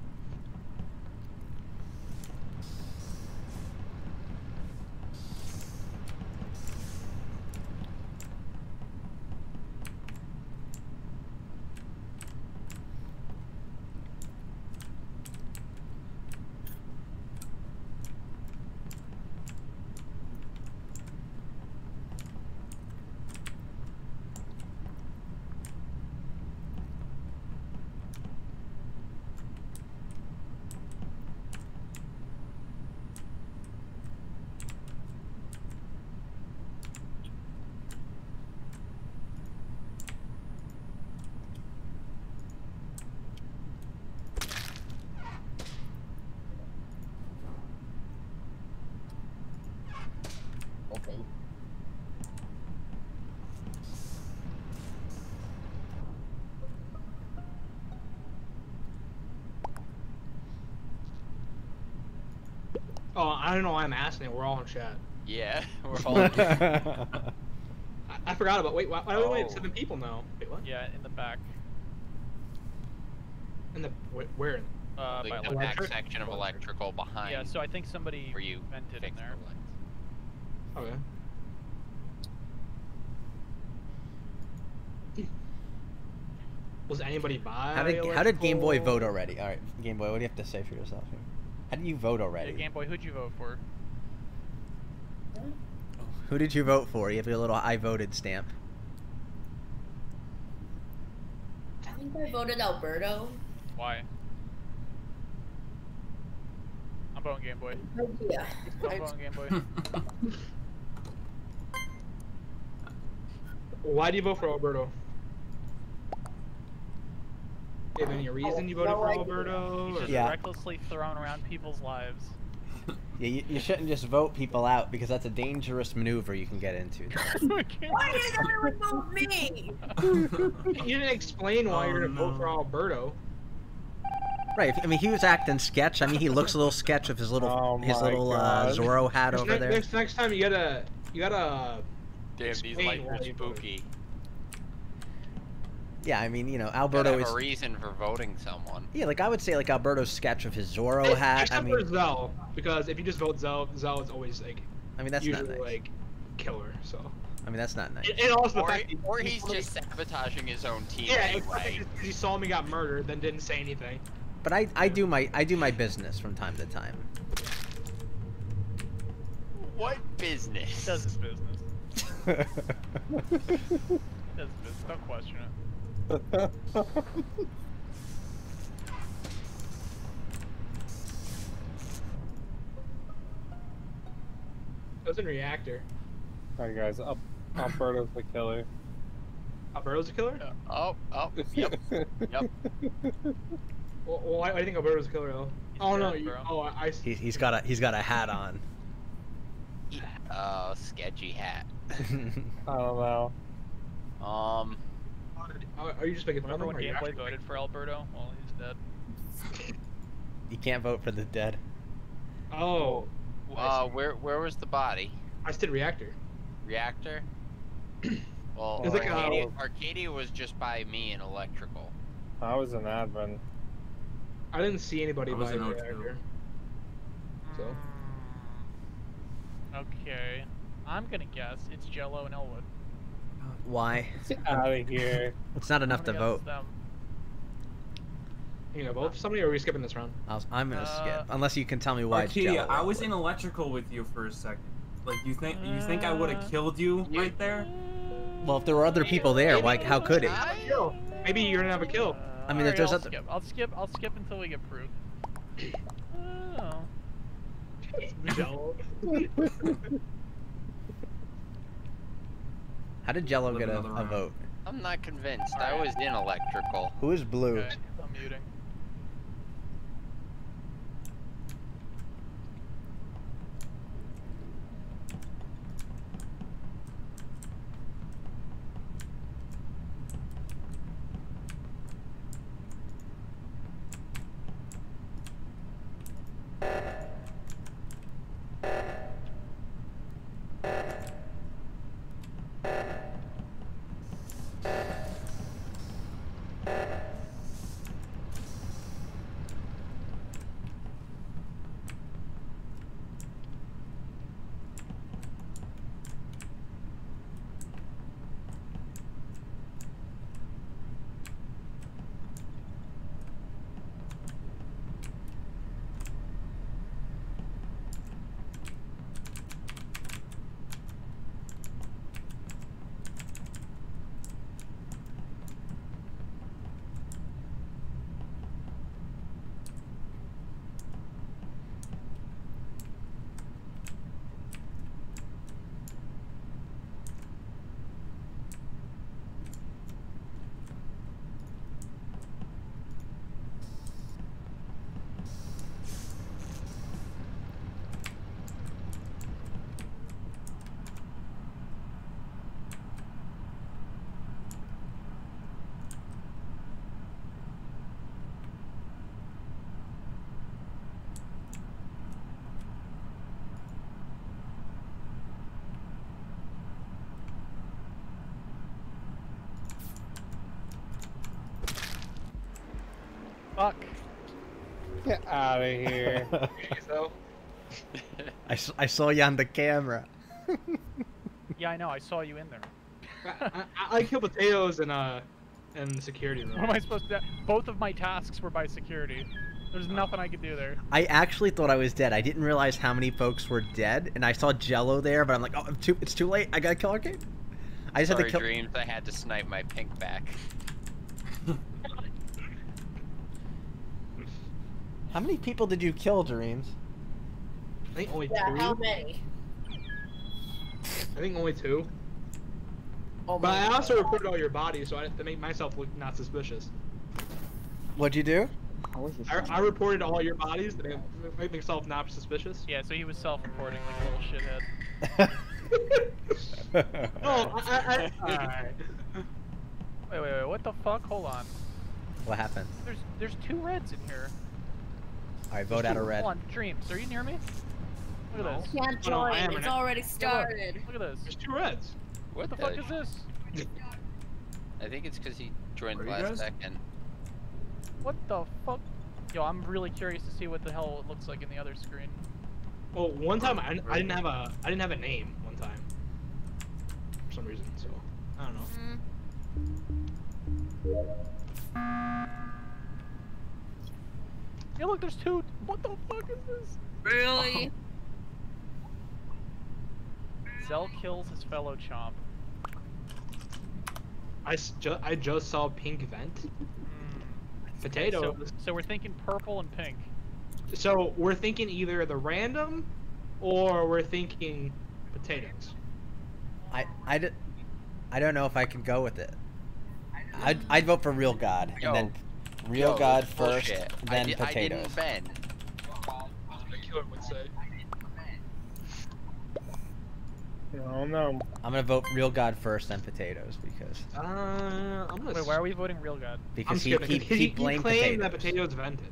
Oh, I don't know why I'm asking it. We're all in chat. Yeah, we're all in chat. I, I forgot about Wait, why, why do we only have seven people now? Wait, what? Yeah, in the back. In the... Where? Uh, like by the back section of electrical behind. Yeah, so I think somebody where you vented in there. The okay. Was anybody by How did, how did Game Boy vote already? Alright, Game Boy, what do you have to say for yourself here? How did you vote already? Hey, Game Boy, who'd you vote for? Who did you vote for? You have your little I voted stamp. I think I voted Alberto. Why? I'm voting Game Boy. Yeah. I'm voting Game Boy. Why do you vote for Alberto? Give any reason you voted for Alberto? He's just yeah. recklessly thrown around people's lives. Yeah, you, you shouldn't just vote people out because that's a dangerous maneuver you can get into. Why did everyone vote me? You didn't explain why oh, you're gonna no. vote for Alberto. Right. I mean, he was acting sketch. I mean, he looks a little sketch with his little oh his little uh, Zorro hat next over ne there. Next, next time you gotta you gotta. Damn, these lights are spooky. Yeah, I mean, you know, Alberto have is a reason for voting someone. Yeah, like I would say, like Alberto's sketch of his Zorro it's, hat. Except I mean, for Zell, because if you just vote Zell, Zell is always like. I mean, that's usually, not nice. Like, killer. So. I mean, that's not nice. And also the fact, or he's, he's just sabotaging his own team. Yeah, anyway. He saw me got murdered, then didn't say anything. But I, I do my, I do my business from time to time. What business? He does his business. He does his business. Don't question it. It was in Reactor. Alright guys, Al Alberto's the killer. Alberto's the killer? Uh, oh, oh, yep, yep. Well, why do you think Alberto's the killer, though? Oh, no, you, oh, I... He, he's, got a, he's got a hat on. Oh, sketchy hat. I don't know. Um... Are you just making fun of him? Remember when Game Boy voted for Alberto? Well, he's dead. You can't vote for the dead. Oh. Uh, where where was the body? I said Reactor. Reactor? Well, it's like Arcadia, a... Arcadia was just by me in electrical. I was in admin. I didn't see anybody by Reactor. So. Okay. I'm gonna guess it's Jello and Elwood. Why? Get out of here. It's not enough to vote. Them. You know, vote for somebody, or are we skipping this round? I'll, I'm gonna uh, skip, unless you can tell me why. Arcadia, I was in electrical with you for a second. Like, you think you think I would have killed you right there? Well, if there were other people there, maybe, like, how could it? I, maybe you're gonna have a kill. I mean, right, if there's I'll other... skip. I'll skip. I'll skip until we get proof. Oh. Jello. How did Jello get a, a vote? I'm not convinced. Right. I was in electrical. Who is blue? Okay, I'm muting. Fuck. Get out of here. I, I saw you on the camera. Yeah, I know. I saw you in there. I, I, I kill potatoes and uh and security. Though. What am I supposed to do? Both of my tasks were by security. There's nothing I could do there. I actually thought I was dead. I didn't realize how many folks were dead, and I saw Jello there, but I'm like, oh, I'm too, it's too late. I gotta kill Arcade. I just Sorry, had to kill. Dreams. I had to snipe my pink back. How many people did you kill, Dreams? I think only yeah, two. How many? I think only two. Oh, but I also God. reported all your bodies, so I have to make myself look not suspicious. What'd you do? I, I reported all your bodies to make myself not suspicious. Yeah, so he was self-reporting like a little shithead. Oh, I... I, I right. Wait, wait, wait, what the fuck? Hold on. What happened? There's, there's two reds in here. Alright, vote out a red. Hold on, Dreams, are you near me? Look at this. I can't join, I it's already started. Look at this. There's two reds. What, what the, the fuck is this? I think it's because he joined last guys? second. What the fuck? Yo, I'm really curious to see what the hell it looks like in the other screen. Well, one time I, I didn't have a I didn't have a name one time. For some reason, so I don't know. Mm. Yeah, look, there's two. What the fuck is this? Really? Oh. Zell kills his fellow chomp. I, ju I just saw pink vent. Potato. So, so we're thinking purple and pink. So we're thinking either the random, or we're thinking potatoes. I, I, d I don't know if I can go with it. I'd, I'd vote for real God, yo, and then real yo, God first, bullshit. then I did, potatoes. I didn't bend. I don't know. I'm gonna vote real God first, then potatoes, because. Uh, I'm gonna Wait, why are we voting real God? Because he, he, he, he blamed he potatoes. That potatoes vented.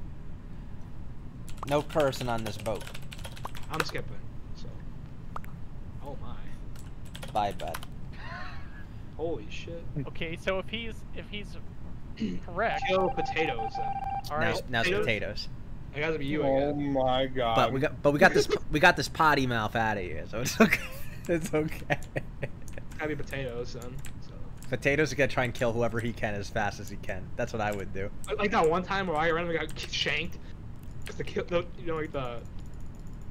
No person on this boat. I'm skipping. So. Oh my. Bye, bud. Holy shit. Okay, so if he's if he's correct. Kill potatoes then. All right. Now, now potatoes? it's potatoes. It gotta be you. Oh again. my god. But we got but we got this we got this potty mouth out of here, so it's okay. It's okay. It's gotta be potatoes, son. So. Potatoes is gonna try and kill whoever he can as fast as he can. That's what I would do. Like that one time where I randomly got shanked. Cause the kill, the, you know, like the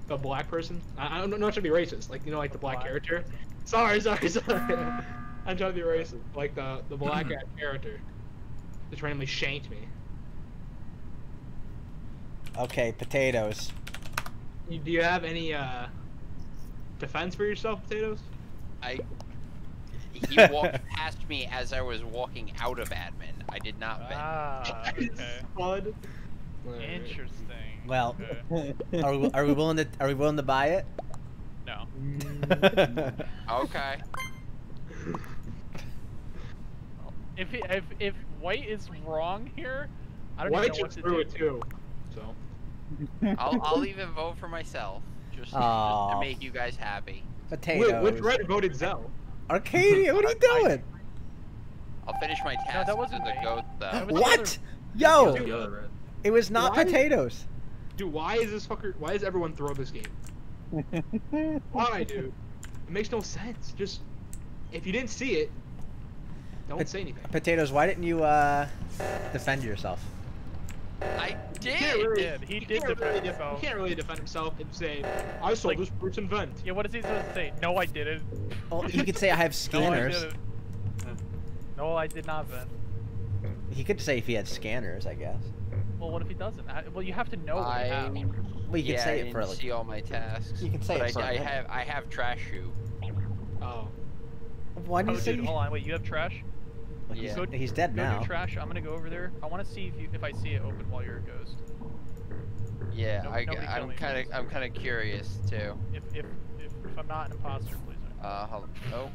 the black person. I, I don't know it should be racist. Like you know, like the black, black character. Sorry, sorry, sorry. I'm trying to be racist. Like the the black character just randomly shanked me. Okay, potatoes. You, do you have any uh? defense for yourself, potatoes? I he walked past me as I was walking out of admin. I did not bend. Ah, okay. Interesting. Well, okay. are we are we willing to are we willing to buy it? No. Okay. If it, if if white is wrong here, I don't white know what to do. White just threw it too. So. I'll I'll even vote for myself. Just, just to make you guys happy. Potatoes. Wait, which red voted Zell? Arcadia, what are you doing? I'll finish my task. No, that wasn't the goat, though. What? Yo! Dude, it was not why? potatoes. Dude, why is this fucker? Why does everyone throw this game? Why, dude? It makes no sense. Just if you didn't see it, don't Pot say anything. Potatoes, why didn't you uh defend yourself? I did. He really, did. He, he did defend really himself. He can't really defend himself and say, "I saw like, this person vent." Yeah, what is he supposed to say? No, I didn't. Well, he could say, "I have scanners." No, I, no, I did not vent. He could say if he had scanners, I guess. Well, what if he doesn't? I, well, you have to know. I, what you have. Well, you yeah, can say I didn't it for like. See all my tasks. You can say but it. But I, I have, I have trash shoe. Oh. Why do oh, you dude, say? Hold on, wait. You have trash. Yeah. Go, he's dead go now. Do trash. I'm gonna go over there. I want to see if you, if I see it open while you're a ghost. Yeah, no, I, I'm kind of I'm kind of curious too. If if, if if I'm not an imposter, please. Uh, hello. Oh.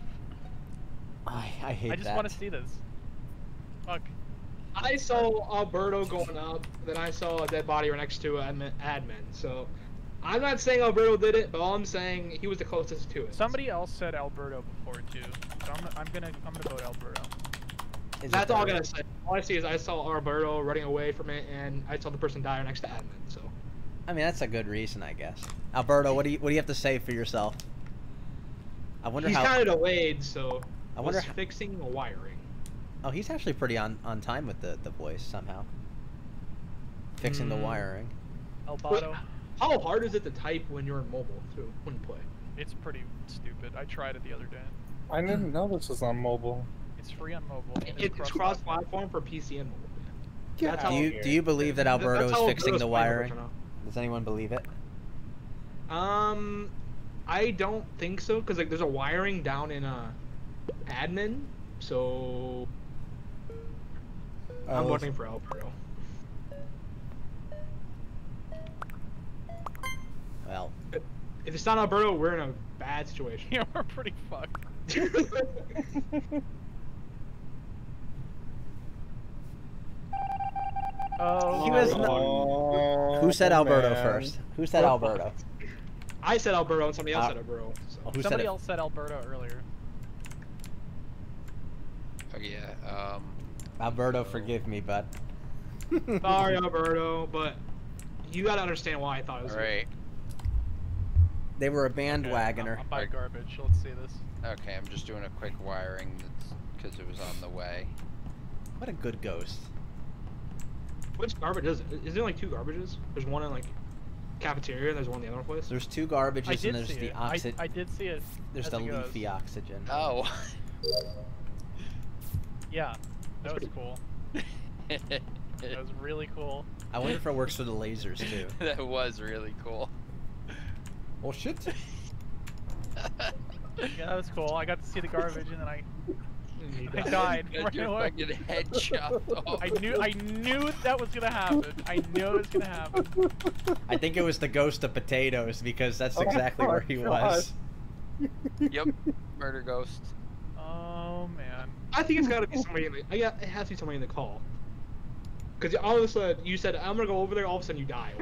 I I hate that. I just want to see this. Fuck. I saw Alberto going up, then I saw a dead body right next to admin. admin so, I'm not saying Alberto did it, but all I'm saying he was the closest to it. Somebody else said Alberto before too, so I'm I'm gonna I'm gonna vote Alberto. Is That's all I'm gonna say. All I see is I saw Alberto running away from it, and I saw the person die next to admin. So, I mean that's a good reason, I guess. Alberto, what do you what do you have to say for yourself? I wonder he's how. He's kind of delayed, so I wonder how... fixing the wiring. Oh, he's actually pretty on on time with the the voice somehow. Fixing mm. the wiring. Alberto. How hard is it to type when you're in mobile too? When play? It's pretty stupid. I tried it the other day. I didn't know this was on mobile. It's free on mobile. It's cross-platform for P C and mobile. Yeah. That's do, you, do you believe that Alberto is fixing Alberto's the wiring? Does anyone believe it? Um, I don't think so, because like there's a wiring down in uh, admin, so I'm oh, voting for Alberto. Well, if it's not Alberto, we're in a bad situation. Yeah, we're pretty fucked. Oh, he was not... Who said Alberto man. first? Who said oh, Alberto? I said Alberto and somebody else uh, said Alberto. So. Who somebody said else said Alberto earlier. Oh yeah. Um, Alberto, forgive me, bud. Sorry, Alberto, but you gotta understand why I thought it was. All right. They were a bandwagoner. Okay, I'm, I'm by garbage. Let's see this. Okay, I'm just doing a quick wiring because it was on the way. What a good ghost. Which garbage is it? Is there like two garbages? There's one in like cafeteria and there's one in the other place? There's two garbages and there's the oxygen. I, I did see it. There's the leafy oxygen. Oh. Yeah, that was cool. That was really cool. I wonder if it works for the lasers too. That was really cool. Well, shit. Yeah, that was cool. I got to see the garbage and then I, I died right away. Your fucking head chopped off. I knew, I knew that was gonna happen. I knew it was gonna happen. I think it was the ghost of potatoes because that's exactly oh, where he God. was. Yep, murder ghost. Oh man. I think it's gotta be somebody in the. I got, it has to be somebody in the call. Because all of a sudden you said I'm gonna go over there, all of a sudden you die.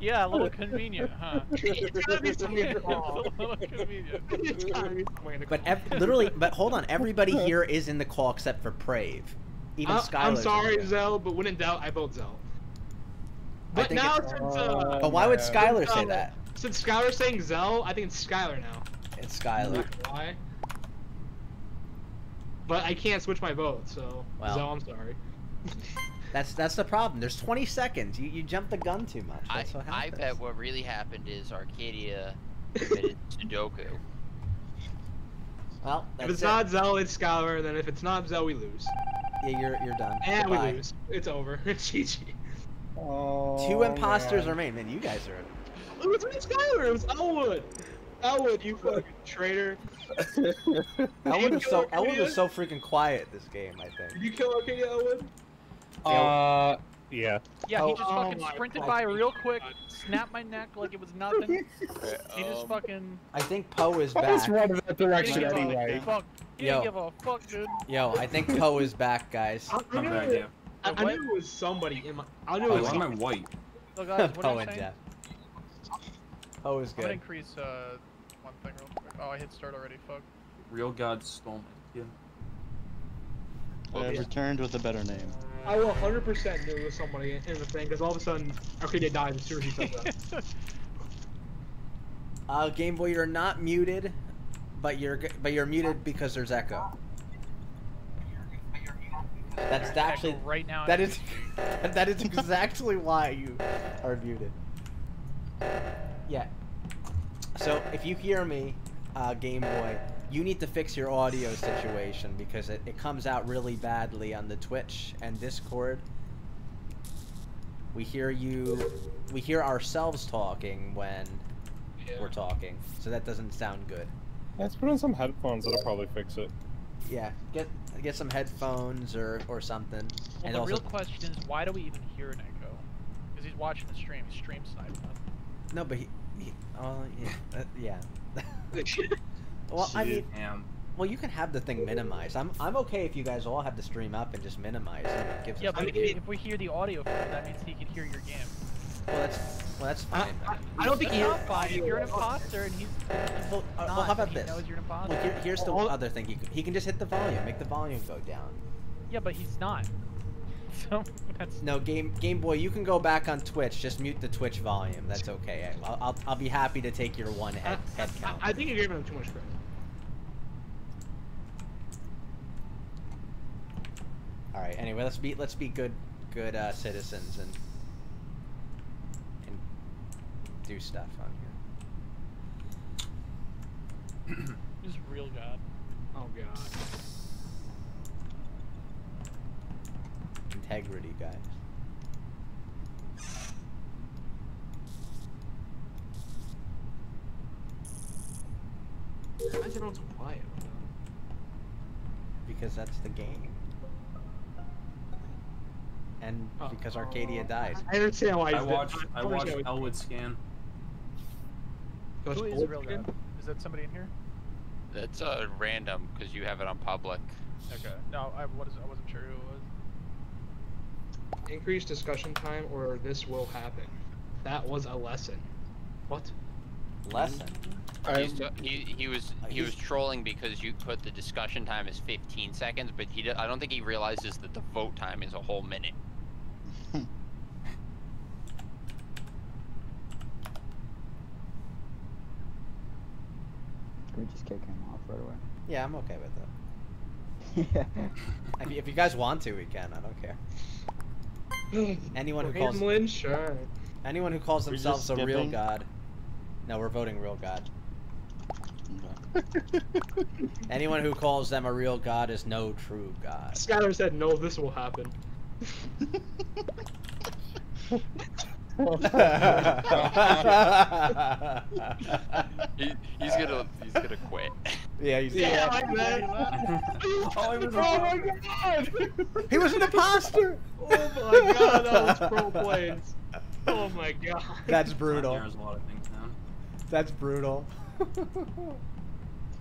Yeah, a little convenient, huh? It's gotta be somewhere in the call. It's a little convenient. It's gotta be somewhere in the call. But literally, but hold on, everybody here is in the call except for Prave. Even uh, Skylar. I'm sorry, Zell, but when in doubt, I vote Zell. But now it's, since. Uh, but why would Skylar since, uh, say that? Since Skylar's saying Zell, I think it's Skylar now. It's Skylar. Why? But I can't switch my vote, so well. Zell, I'm sorry. That's that's the problem. There's twenty seconds. You you jump the gun too much. That's I, what happened. I bet what really happened is Arcadia committed Sudoku. Well, that's if it's it. not Zell, it's Scholar. Then if it's not Zell, we lose. Yeah, you're you're done. And Goodbye. we lose. It's over. It's G G. Oh, Two imposters remain. Man, you guys are. It was not Scholar. It was Elwood. Elwood, you fucking traitor. Elwood was so Elwood was so freaking quiet this game. I think. Did you kill Arcadia, Elwood? Uh, yeah. Yeah, he oh, just fucking oh sprinted God. by real quick, snapped my neck like it was nothing. He just fucking. I think Poe is back. I just ran in that direction anyway. Fuck. He didn't give a fuck, dude. Yo, I think Poe is back, guys. I, I, knew, it, I, I knew it was somebody in my. I knew oh, it was my white. So guys, what Poe and Jeff. Poe is good. I'm gonna increase uh one thing real quick. Oh, I hit start already. Fuck. Real God stole me. Yeah. I have returned with a better name. I will one hundred percent knew it was somebody in the thing, because all of a sudden, Arcadia died as soon as he said that. Uh, Game Boy, you're not muted, but you're but you're muted because there's echo. That's there's actually echo right now. That is that is exactly why you are muted. Yeah. So if you hear me, uh, Game Boy, you need to fix your audio situation because it, it comes out really badly on the Twitch and Discord. We hear you, we hear ourselves talking when yeah. we're talking, so that doesn't sound good. Let's put on some headphones, that'll probably fix it. Yeah, get get some headphones or, or something. Well, and the also, real question is, why do we even hear an echo? Because he's watching the stream, he's stream sniping. No, but he, he oh, yeah, uh, yeah. Well, I mean, well, you can have the thing minimized. I'm, I'm okay if you guys all have the stream up and just minimize it. Gives yeah, us but if, if we hear the audio from it, that means he can hear your game. Well, that's, well, that's fine. I, I, I don't think he's not fine. If you're an imposter and he's, he's well, not, well, how about he this? Knows you're an imposter. Well, here, here's the well, other thing. He can, he can just hit the volume, make the volume go down. Yeah, but he's not. So that's no game, Game Boy. You can go back on Twitch. Just mute the Twitch volume. That's okay. I'll, I'll, I'll be happy to take your one head, I, head count. I, I think you're giving him too much credit. All right. Anyway, let's be let's be good good uh, citizens and and do stuff on here. This is real God. Oh God. Integrity, guys. Why is it all so quiet? Because that's the game. And uh, because Arcadia died. I understand why. I watched. I watched Elwood scan. Who is a real guy? Is that somebody in here? That's uh, random because you have it on public. Okay. No, I, what is, I wasn't sure who it was. Increase discussion time, or this will happen. That was a lesson. What? Lesson. He's, he he was he was trolling because you put the discussion time as fifteen seconds, but he I don't think he realizes that the vote time is a whole minute. Can we just kick him off right away? Yeah, I'm okay with that. Yeah. If you, if you guys want to, we can. I don't care. Anyone who calls Lynch, sure. Anyone who calls themselves a real god. No, we're voting real god. Anyone who calls them a real god is no true god. Skylar said, "No, this will happen." He, he's gonna. He's gonna quit. Yeah, he's yeah, gonna quit. Yeah, I bet. Oh my god! He was an imposter! Oh my god, that was pro plays. Oh my god. That's brutal. There's a lot of things down. That's brutal.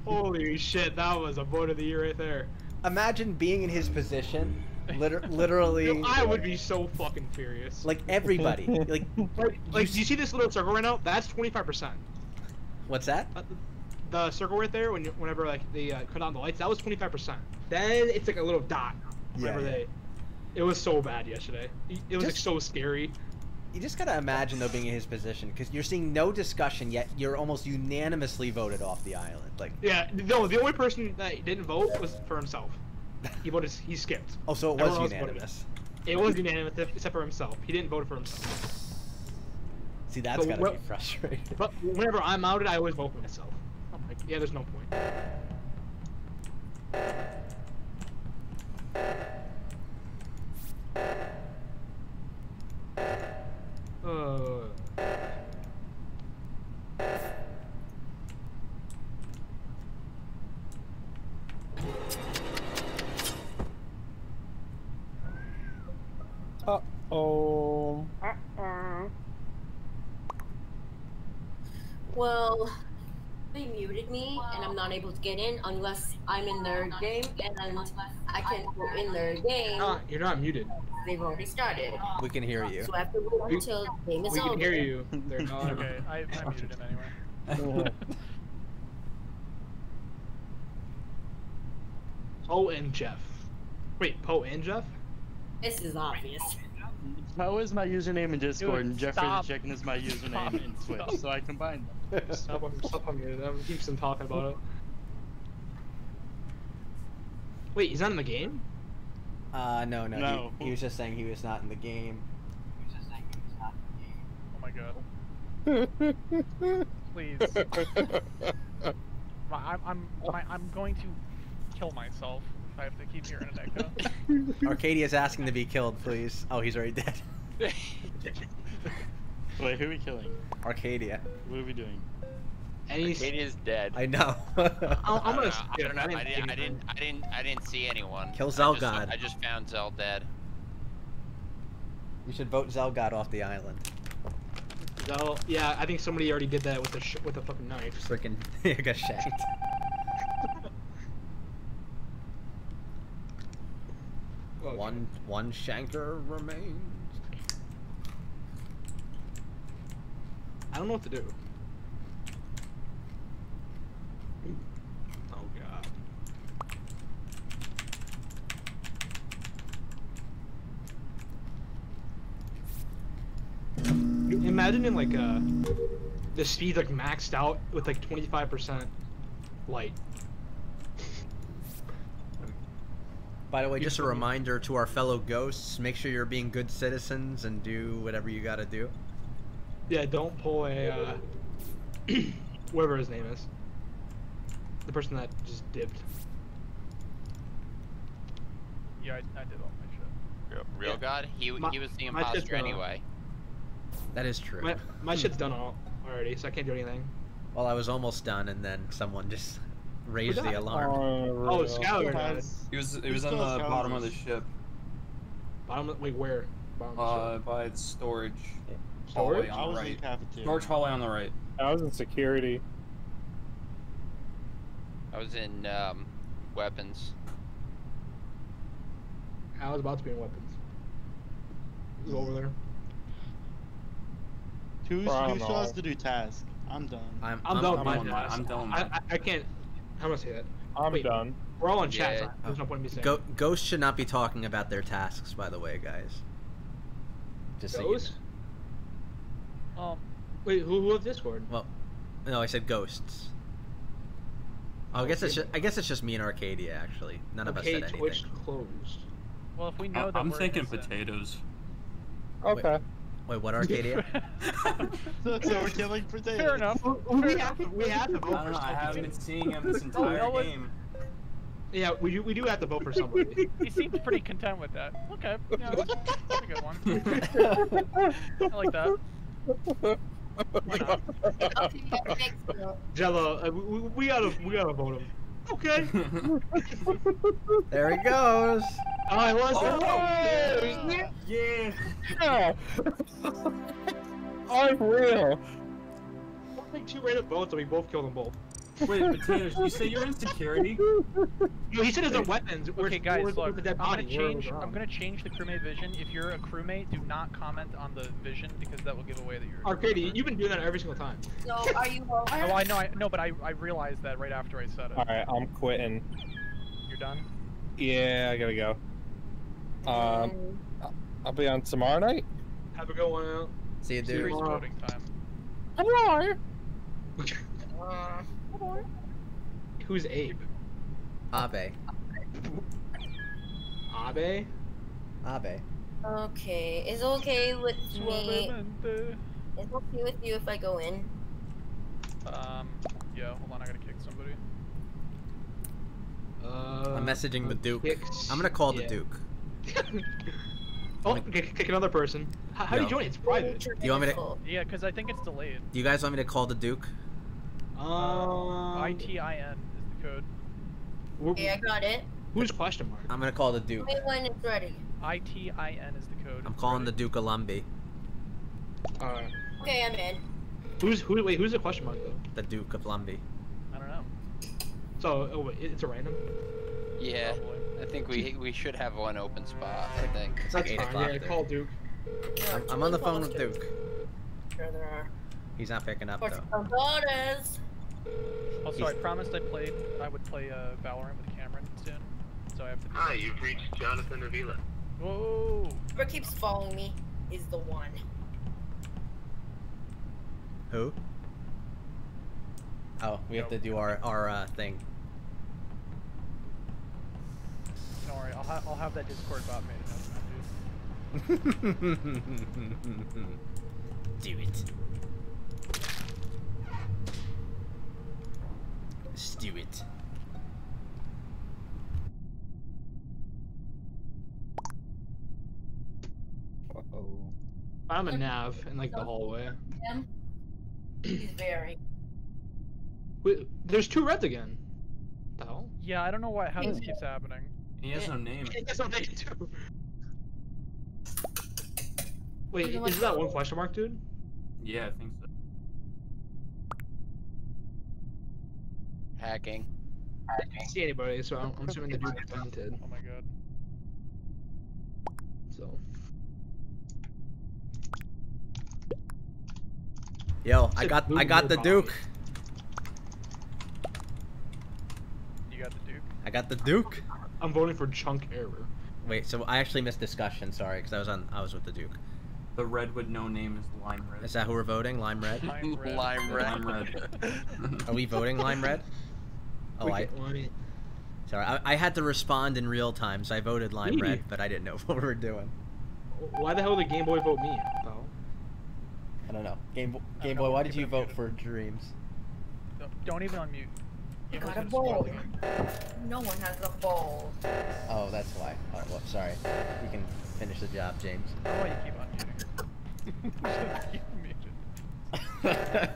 Holy shit, that was a vote of the year right there. Imagine being in his position. Liter literally. Yo, I would be so fucking furious. Like everybody. Like, like, like do you see this little circle right now? That's twenty-five percent. What's that? Uh, the circle right there, when whenever like they uh, cut on the lights, that was twenty-five percent. Then it's like a little dot. Whenever yeah, yeah. they, it was so bad yesterday. It was just, like so scary. You just gotta imagine though being in his position, because you're seeing no discussion yet. You're almost unanimously voted off the island. Like yeah, no, the only person that didn't vote was for himself. He voted. He skipped. Oh, so it was unanimous. It was unanimous except for himself. He didn't vote for himself. See, that's so gotta be frustrating. But whenever I'm outed, I always vote for myself. I'm like, yeah, there's no point. Uh. Uh oh. Uh oh. Well, they muted me, and I'm not able to get in unless I'm in their game, and I can't go in their game. No, you're not muted. They've already started. We can hear you. So I have to wait until the game is over. We can hear you. They're gone. Okay, I, I muted him anyway. Poe and Jeff. Wait, Poe and Jeff? This is obvious. Poe is my username in Discord, dude, and Jeffrey the Chicken is my username stop. in Twitch, stop. so I combined them. Stop, I'm, stop, I'm here. That keeps them talking about it. Wait, he's not in the game? Uh, no, no. no. He, he was just saying he was not in the game. He was just saying he was not in the game. Oh my god. Please. I'm, I'm, I'm going to kill myself. I have to keep hearing an echo. Arcadia's asking to be killed, please. Oh, he's already dead. Wait, who are we killing? Arcadia. What are we doing? And Arcadia's dead. I know. I'm gonna. I don't know. I, don't know. I, didn't, I didn't. I didn't. I didn't see anyone. Kill Zelgod. I, I just found Zel dead. You should vote Zelgod off the island. Zel. Yeah, I think somebody already did that with the sh with the fucking knife. Freaking. You got shanked. Okay. One one shanker remains. I don't know what to do. Oh god. Imagine in like uh the speed like maxed out with like twenty-five percent light. By the way, just a reminder to our fellow ghosts, make sure you're being good citizens and do whatever you gotta do. Yeah, don't pull a, uh, whoever his name is. The person that just dipped. Yeah, I, I did all my shit. Real, real yeah. God? He, my, he was the imposter anyway. That is true. My, my shit's done all already, so I can't do anything. Well, I was almost done, and then someone just... raise the alarm. Oh, oh Scouter has. He was. It was on the Scouters. bottom of the ship. Bottom. Of, wait, where? Bottom of the ship. Uh, by its storage. Storage hallway on I was the right. In the cafeteria. Storage hallway on the right. I was in security. I was in um, weapons. I was about to be in weapons. It was over there. Two. Who still has to do task? I'm done. I'm. I'm, I'm done. I'm, I'm, done. I'm done. I, I can't. I'm gonna say that. I'm Wait, done. We're all on chat. Yeah. There's no point in me saying. Go Ghosts should not be talking about their tasks, by the way, guys. Just Ghosts? So you know. Um. Wait, who who of Discord? Well, no, I said ghosts. Oh, I guess okay. it's just, I guess it's just me and Arcadia actually. None okay, of us said anything. Twitch closed. Well, if we know uh, that. I'm we're thinking potatoes. Wait. Okay. Wait, what, Arcadia? so, so we're killing for days. Fair enough. We have to, we have to vote I don't for know, I haven't been seeing him this entire no game. Yeah, we do, we do have to vote for somebody. He seems pretty content with that. Okay, yeah, that's a good one. I like that. Jello, uh, we, we gotta, we gotta vote him. Okay. There he goes. I was. Oh, yeah. Yeah. Yeah. Unreal. We'll take two random votes, and we both kill them both. Wait, Potatoes, you say you're in security? No, he said it's the weapons. Okay, we're, guys, we're, look, we're I'm gonna change. I'm gonna change the crewmate vision. If you're a crewmate, do not comment on the vision because that will give away that you're. Arcady, you've been doing that every single time. So are you over? Oh, well, I know, I no, but I I realized that right after I said it. All right, I'm quitting. You're done? Yeah, I gotta go. Um, I'll be on tomorrow night. Have a good one out. See you, dude. Voting time. Hello. uh, Who's Abe? Abe. Abe? Abe. Okay, it's okay with me. It's okay with you if I go in. Um, yeah, hold on, I gotta kick somebody. Uh, I'm messaging the Duke. Kicks. I'm gonna call yeah. the Duke. Oh, kick, kick another person. How, how no. do you join it? It's private. Do you want me to? Yeah, because I think it's delayed. Do you guys want me to call the Duke? Um, I T I N is the code. Okay, I got it. Who's question mark? I'm gonna call the Duke. Wait, when it's ready. I T I N is the code. I'm calling the Duke of Lumby. Alright. Okay, I'm in. Who's who? Wait, who's the question mark though? The Duke of Lumby. I don't know. So, oh, wait, it's a random. Yeah, I think we we should have one open spot. I think. It's like eight o'clock. Yeah, call Duke. Yeah, I'm, I'm on the phone with Duke. Sure there are. He's not picking up though. Also, I promised I played. I would play uh, Valorant with Cameron soon, so I have to. Hi, you've reached Jonathan Avila. Whoa! Whoever keeps following me is the one. Who? Oh, we have to do our our uh, thing. Don't worry, I'll ha I'll have that Discord bot made enough time, dude. Do it. Let's do it. Whoa. I'm a nav in like the hallway. He's very. Wait, there's two reds again. What the hell? Yeah, I don't know why. How this keeps happening. He has no name. He has no name too. Wait, is that one question mark, dude? Yeah, I think so. Hacking. I can't see anybody, so I'm, I'm assuming the dude is talented. Oh my god. So. Yo, I got, I got the Duke. You got the Duke? I got the Duke. I'm voting for chunk error. Wait, so I actually missed discussion. Sorry, because I was on, I was with the Duke. The red with no name is lime red. Is that who we're voting? Lime red. Lime red. Lime red. Lime red. Are we voting lime red? Oh, I. Sorry, I, I had to respond in real time, so I voted lime red, but I didn't know what we were doing. Why the hell did Game Boy vote me? Oh. I don't know. Game Bo Game Boy, why did you vote for Dreams? Don't, don't even unmute. You got a ball. No one has a ball. Oh, that's why. All right, well, sorry. We can finish the job, James. Oh, you keep on shooting.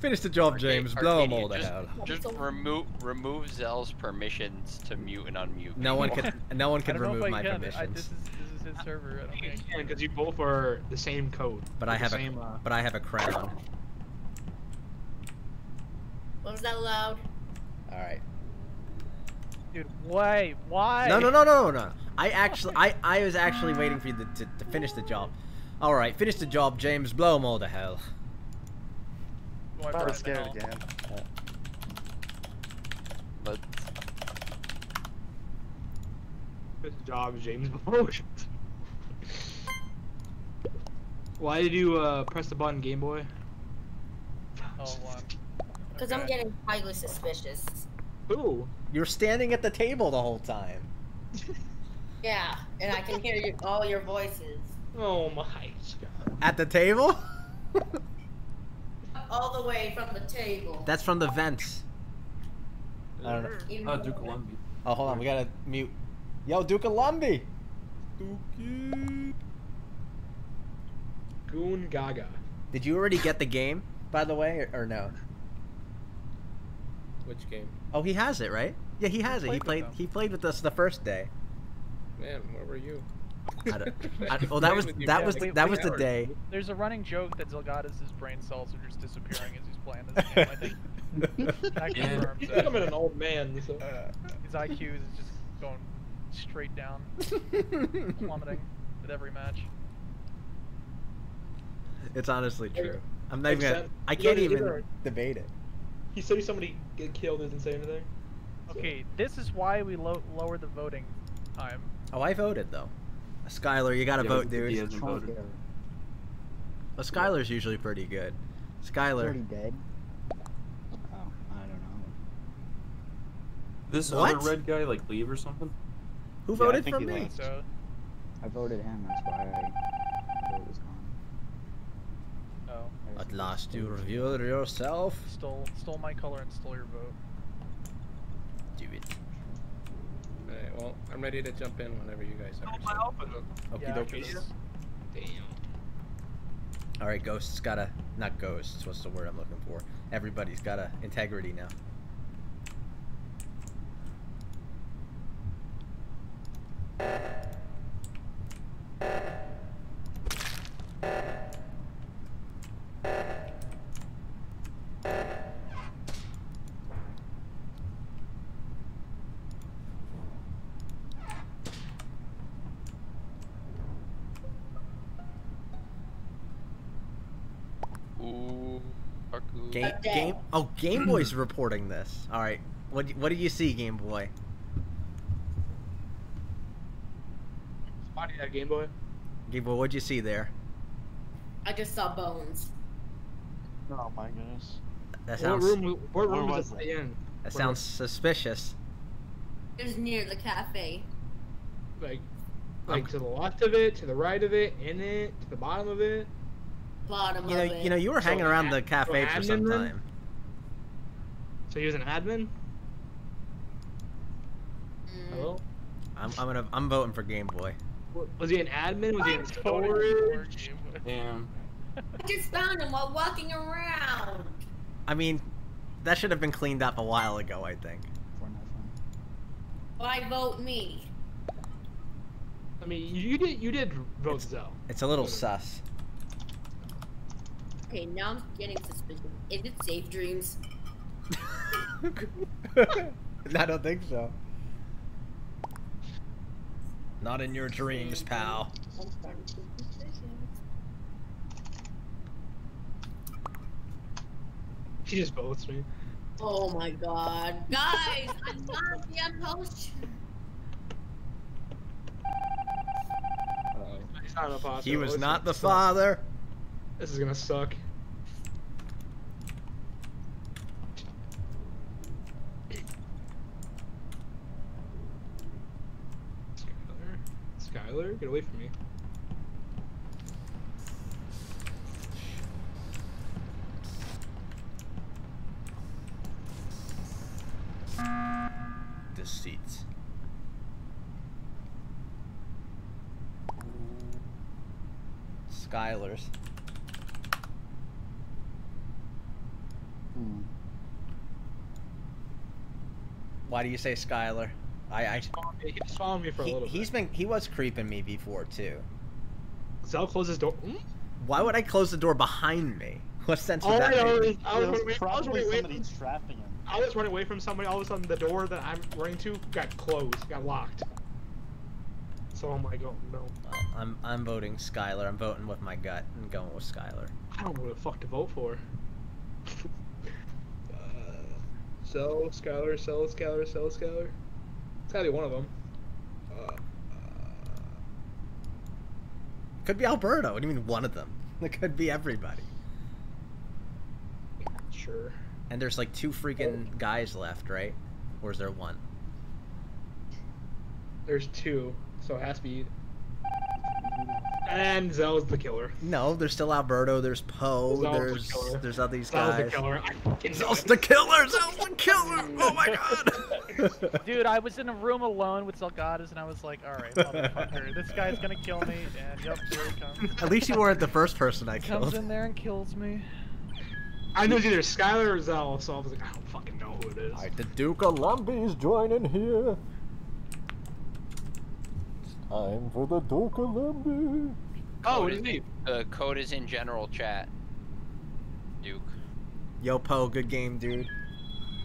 Finish the job, James. Blow them all down. Just remove remove Zell's permissions to mute and unmute. No one can. No one can remove my permissions. I, this, is, this is his server. I don't think you can because you both are the same code. But I have a. Same, uh... But I have a crown. What was that loud? All right. Dude, why? Why? No, no, no, no, no. I actually, I, I was actually waiting for you to, to, to finish the job. All right, finish the job, James. Blow them all to hell. Boy, I'm I'm scared again. Right. But finish the job, James. Why did you uh, press the button, Game Boy? Oh, wow. Because okay. I'm getting highly suspicious. Ooh. You're standing at the table the whole time. Yeah, and I can hear you, all your voices. Oh my god. At the table? All the way from the table. That's from the vents. I don't know. Even oh, Duke Lumby. Oh, hold on, we gotta mute. Yo, Duke Lumby! Duke. Goon Gaga. Did you already get the game, by the way, or, or no? Which game? Oh, he has it, right? Yeah, he has it. He played. He played with us the first day. Man, where were you? I don't, I, oh, that was that was that was the day. There's a running joke that Elgato's his brain cells are just disappearing as he's playing this game. I think that confirms he's becoming an old man. So. Uh, his I Q is just going straight down, plummeting at every match. It's honestly true. I'm not even. Gonna, I can't even debate it. He said somebody get killed doesn't say anything. Okay, this is why we lo lower the voting time. Oh, I voted though. Skylar, you gotta yeah, vote, dude. He hasn't voted. Well, Skylar's usually pretty good. Skylar. Pretty dead. Oh, I don't know. This what? Other red guy, like, leave or something? Who yeah, voted for me? So. I voted him. That's why I voted on. Oh. At last, you revealed yourself. Stole, stole my color and stole your vote. Do it. Alright, well, I'm ready to jump in whenever you guys are. Oh, yeah, damn. Alright, Ghost's gotta... Not Ghosts, what's the word I'm looking for? Everybody's gotta integrity now. Game, game, oh, Game Boy's reporting this. All right, what what did you see, Game Boy? Spotty that Game Boy. Game Boy, what'd you see there? I just saw bones. Oh my goodness. That sounds. What room? What room was it in? That sounds suspicious. It was near the cafe. Like, like um, to the left of it, to the right of it, in it, to the bottom of it. Bottom you know, you know, you were hanging so around the cafe for some then? time. So he was an admin. Mm. Hello. I'm, I'm gonna, I'm voting for Game Boy. Was he an admin? Was he in storage? Damn. I just found him while walking around. I mean, that should have been cleaned up a while ago, I think. Why vote me? I mean, you did, you did vote Zell. It's a little sus. Okay, now I'm getting suspicious. Is it safe dreams? I don't think so. Not in your dreams, pal. I'm starting to get suspicious. She just votes me. Oh my god. Guys, I'm not the unpost. Uh-oh. He was not the father. This is gonna suck. Skylar, Skylar, get away from me. Deceit. Skylar's. Hmm. Why do you say Skylar? I, I he was following me for a he, little bit. He's been he was creeping me before too. Zell closed his door. Mm? Why would I close the door behind me? What sense would that make? I was, I was, was probably away somebody from, trapping him. I was running away from somebody. All of a sudden, the door that I'm running to got closed, got locked. So I'm like, oh no. Uh, I'm I'm voting Skylar. I'm voting with my gut and going with Skylar. I don't know what the fuck to vote for. Sell, Skylar, sell, Skylar, sell, Skylar. It's gotta be one of them. Uh, uh... Could be Alberto. What do you mean one of them? It could be everybody. Sure. And there's like two freaking oh. guys left, right? Or is there one? There's two, so it has to be. And Zell's the killer. No, there's still Alberto, there's Poe, there's the there's all these Zell's guys. Zell's the killer. Zell's the killer! Zell's the killer! Oh my god! Dude, I was in a room alone with Elgatos, and I was like, all right, motherfucker, this guy's gonna kill me, and yep, here he comes. At least you weren't the first person I killed. He comes in there and kills me. I knew it was either Skylar or Zell, so I was like, I don't fucking know who it is. Alright, the Duke of Lumby's joining here. It's time for the Duke of Lumby. Oh, what is he? The code is in general chat. Duke. Yo, Poe, good game, dude.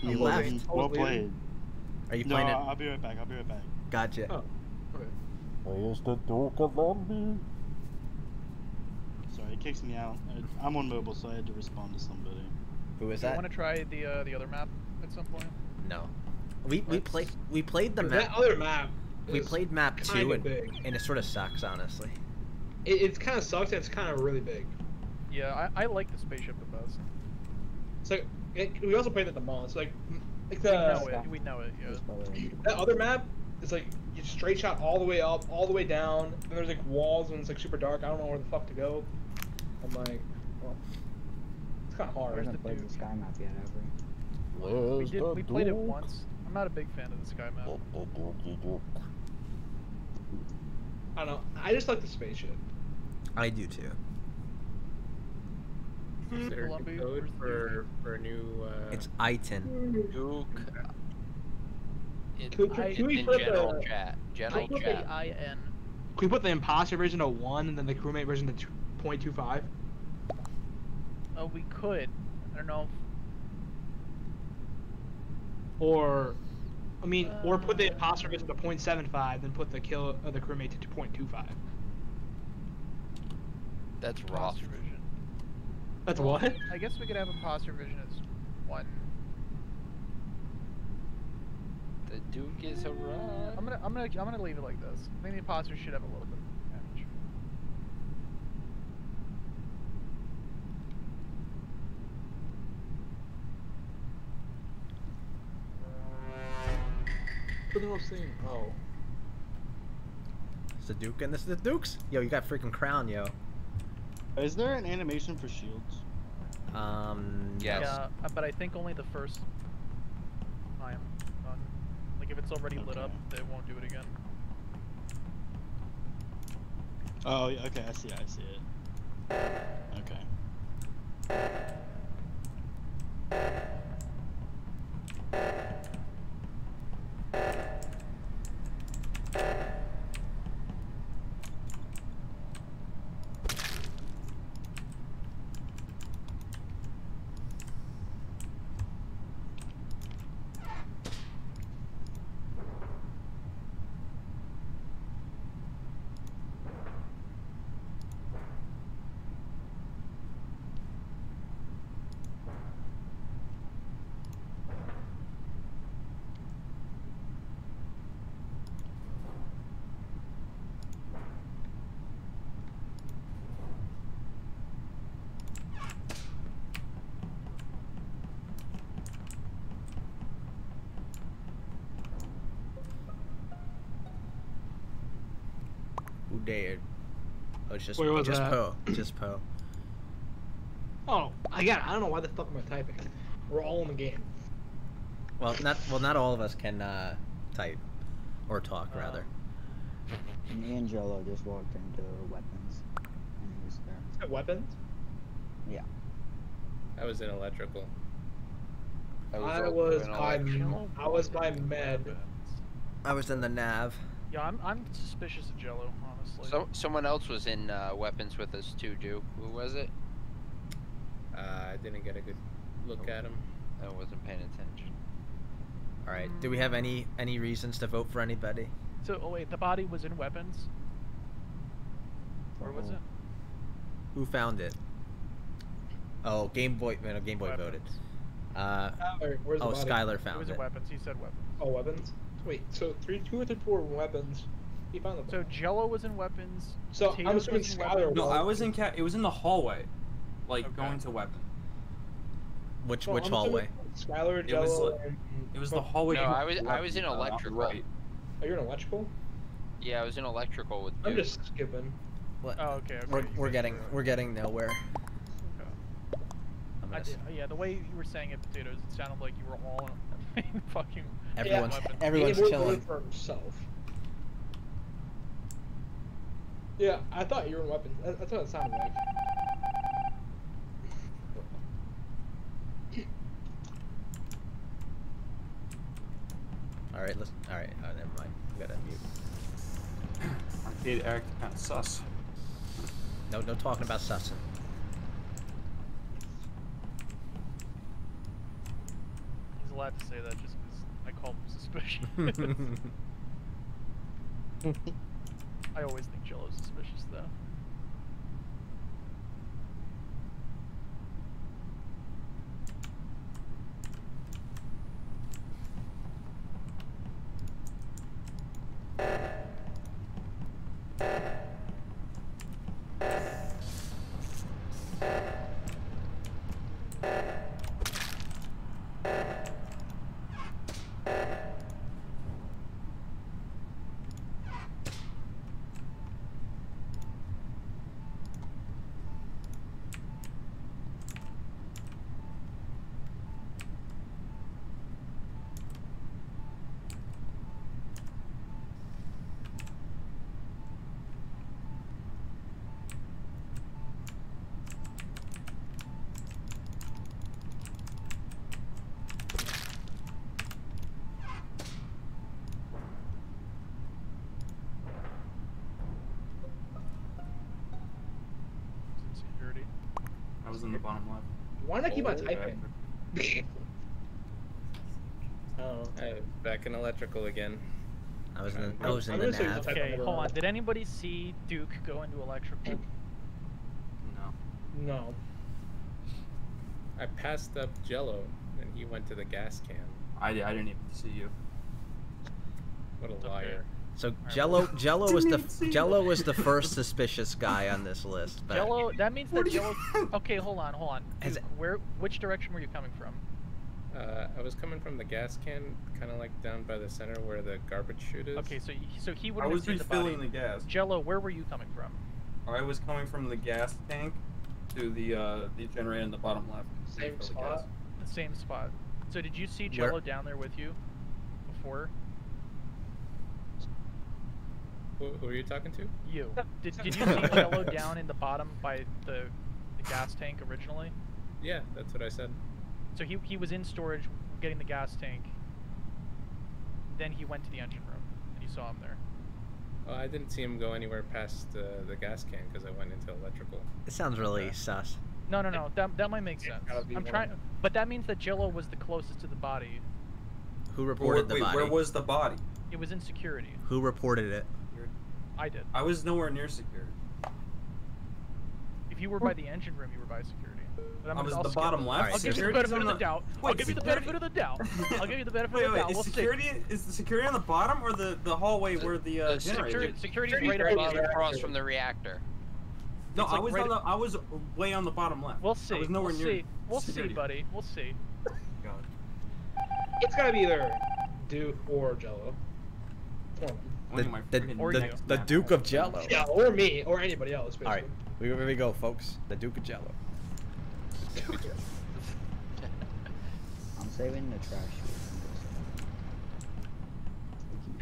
You I'm left. Playing. Well played. Are you no, playing it? I'll be right back. I'll be right back. Gotcha. Oh, okay. Where's the Duke of Lumby? Sorry, it kicks me out. I'm on mobile, so I had to respond to somebody. Who is that? Do you want to try the uh, the other map at some point? No. We we played we played the map. That other map. We played map two, and big. and it sort of sucks, honestly. It it's kind of sucks. And it's kind of really big. Yeah, I I like the spaceship the best. It's like it, we also played at the mall. It's like like the we know it. We know it yeah. That other map. It's like you straight shot all the way up, all the way down. And there's like walls and it's like super dark. I don't know where the fuck to go. I'm like, well, it's kind of hard. Where's I haven't the played the sky map yet ever. We did. We played it once. I'm not a big fan of the sky map. I don't know. I just like the spaceship. I do too. Is there a code for for a new? Uh, it's Iten. Duke. It, can, can, I, can we put general the, chat. General can chat. The I N. Can we put the imposter version of one and then the crewmate version of two point two five? Oh, we could. I don't know. Or, I mean, uh, or put the imposter version of point seven five, then put the kill of the crewmate to two point two five. That's roster vision. That's what? I guess we could have imposter vision as one. The Duke is a run. I'm gonna, I'm gonna, I'm gonna leave it like this. I think the imposter should have a little bit of damage. What the hell's saying? Oh, it's the Duke, and this is the Dukes. Yo, you got freaking crown, yo. Is there an animation for shields? Um, yes. Yeah, but I think only the first time. If it's already okay. lit up, they won't do it again. Oh, okay, I see it, I see it. Okay. Dared. Oh, it's just, was just Poe. Just Poe. Oh, I got. I don't know why the fuck am I typing. We're all in the game. Well, not well. Not all of us can uh, type or talk, uh, rather. Angelo just walked into weapons. And he was there. Is that weapons? Yeah. I was in electrical. I was. I was by. Electrical. I was by med. I was in the nav. Yeah, I'm, I'm suspicious of Jello, honestly. So, someone else was in uh, weapons with us too, Duke. Who was it? Uh, I didn't get a good look oh. at him. I wasn't paying attention. All right. Mm. Do we have any any reasons to vote for anybody? So, oh wait, the body was in weapons. Where was it? Who found it? Oh, Game Boy. No, Game Boy weapons. voted. Uh, Skylar, where's oh, the body? Skylar found it. Was it weapons? He said weapons. Oh, weapons. Wait, so three, two or three, four weapons. He found the. So Jello was in weapons. So I was in Skylar. No, I was in cat. It was in the hallway, like okay. going to weapon. Which so which I'm hallway? Skylar, Jello. It was, and... it was the hallway. No, I was weapon. I was in electrical. Are oh, you in electrical? Yeah, I was in electrical with. Duke. I'm just skipping. What? Oh, okay. okay. We're we're getting we're getting nowhere. Okay. I did, yeah, the way you were saying it, potatoes, it sounded like you were all. In fucking everyone's everyone's chilling for himself. Yeah, I thought you were a weapon. That's what it sounded like. All right, let's. All right, oh, never mind. We gotta mute. Arcade Eric, kind of sus. No, no talking about sussing. He's allowed to say that just because I called him suspicious. I always think Jello's suspicious, though. In the bottom left. Why did I keep on typing? Oh, hey, back in electrical again. I was in. The, I was in the nav. Okay, hold on. Did anybody see Duke go into electrical? No. No. I passed up Jello, and he went to the gas can. I, I didn't even see you. What a liar. Okay. So Jello, Jello was the Jello was the first suspicious guy on this list. But... Jello, that means that Jello. Okay, hold on, hold on. Duke, it... Where? Which direction were you coming from? Uh, I was coming from the gas can, kind of like down by the center where the garbage chute is. Okay, so so he would have seen the body. I was refilling the gas. Jello, where were you coming from? I was coming from the gas tank to the uh, the generator in the bottom left. Same spot. The same spot. So did you see Jello where... down there with you before? Who are you talking to? You. Did, did you see Jello down in the bottom by the, the gas tank originally? Yeah, that's what I said. So he, he was in storage getting the gas tank. Then he went to the engine room and you saw him there. Well, I didn't see him go anywhere past uh, the gas can because I went into electrical. It sounds really yeah. sus. No, no, no. That, that might make sense. I'm trying, but that means that Jello was the closest to the body. Who reported wait, the body? Where was the body? It was in security. Who reported it? I did. I was nowhere near security. If you were by the engine room, you were by security. But I'm I was the bottom left. I'll give you the benefit of the doubt. I'll give you the benefit of the doubt. I'll give you the benefit of the doubt. Is security is the security on the bottom or the the hallway where the uh, generator? Security is right across from the reactor. No, I was on the I was way on the bottom left. We'll see. I was nowhere near. We'll see, buddy. We'll see. God. It's gotta be either Duke or Jello. The, the, the, the Duke of Jello. Yeah, or me, or anybody else. Basically. All right, we we go, folks. The Duke of Jello. I'm saving the trash.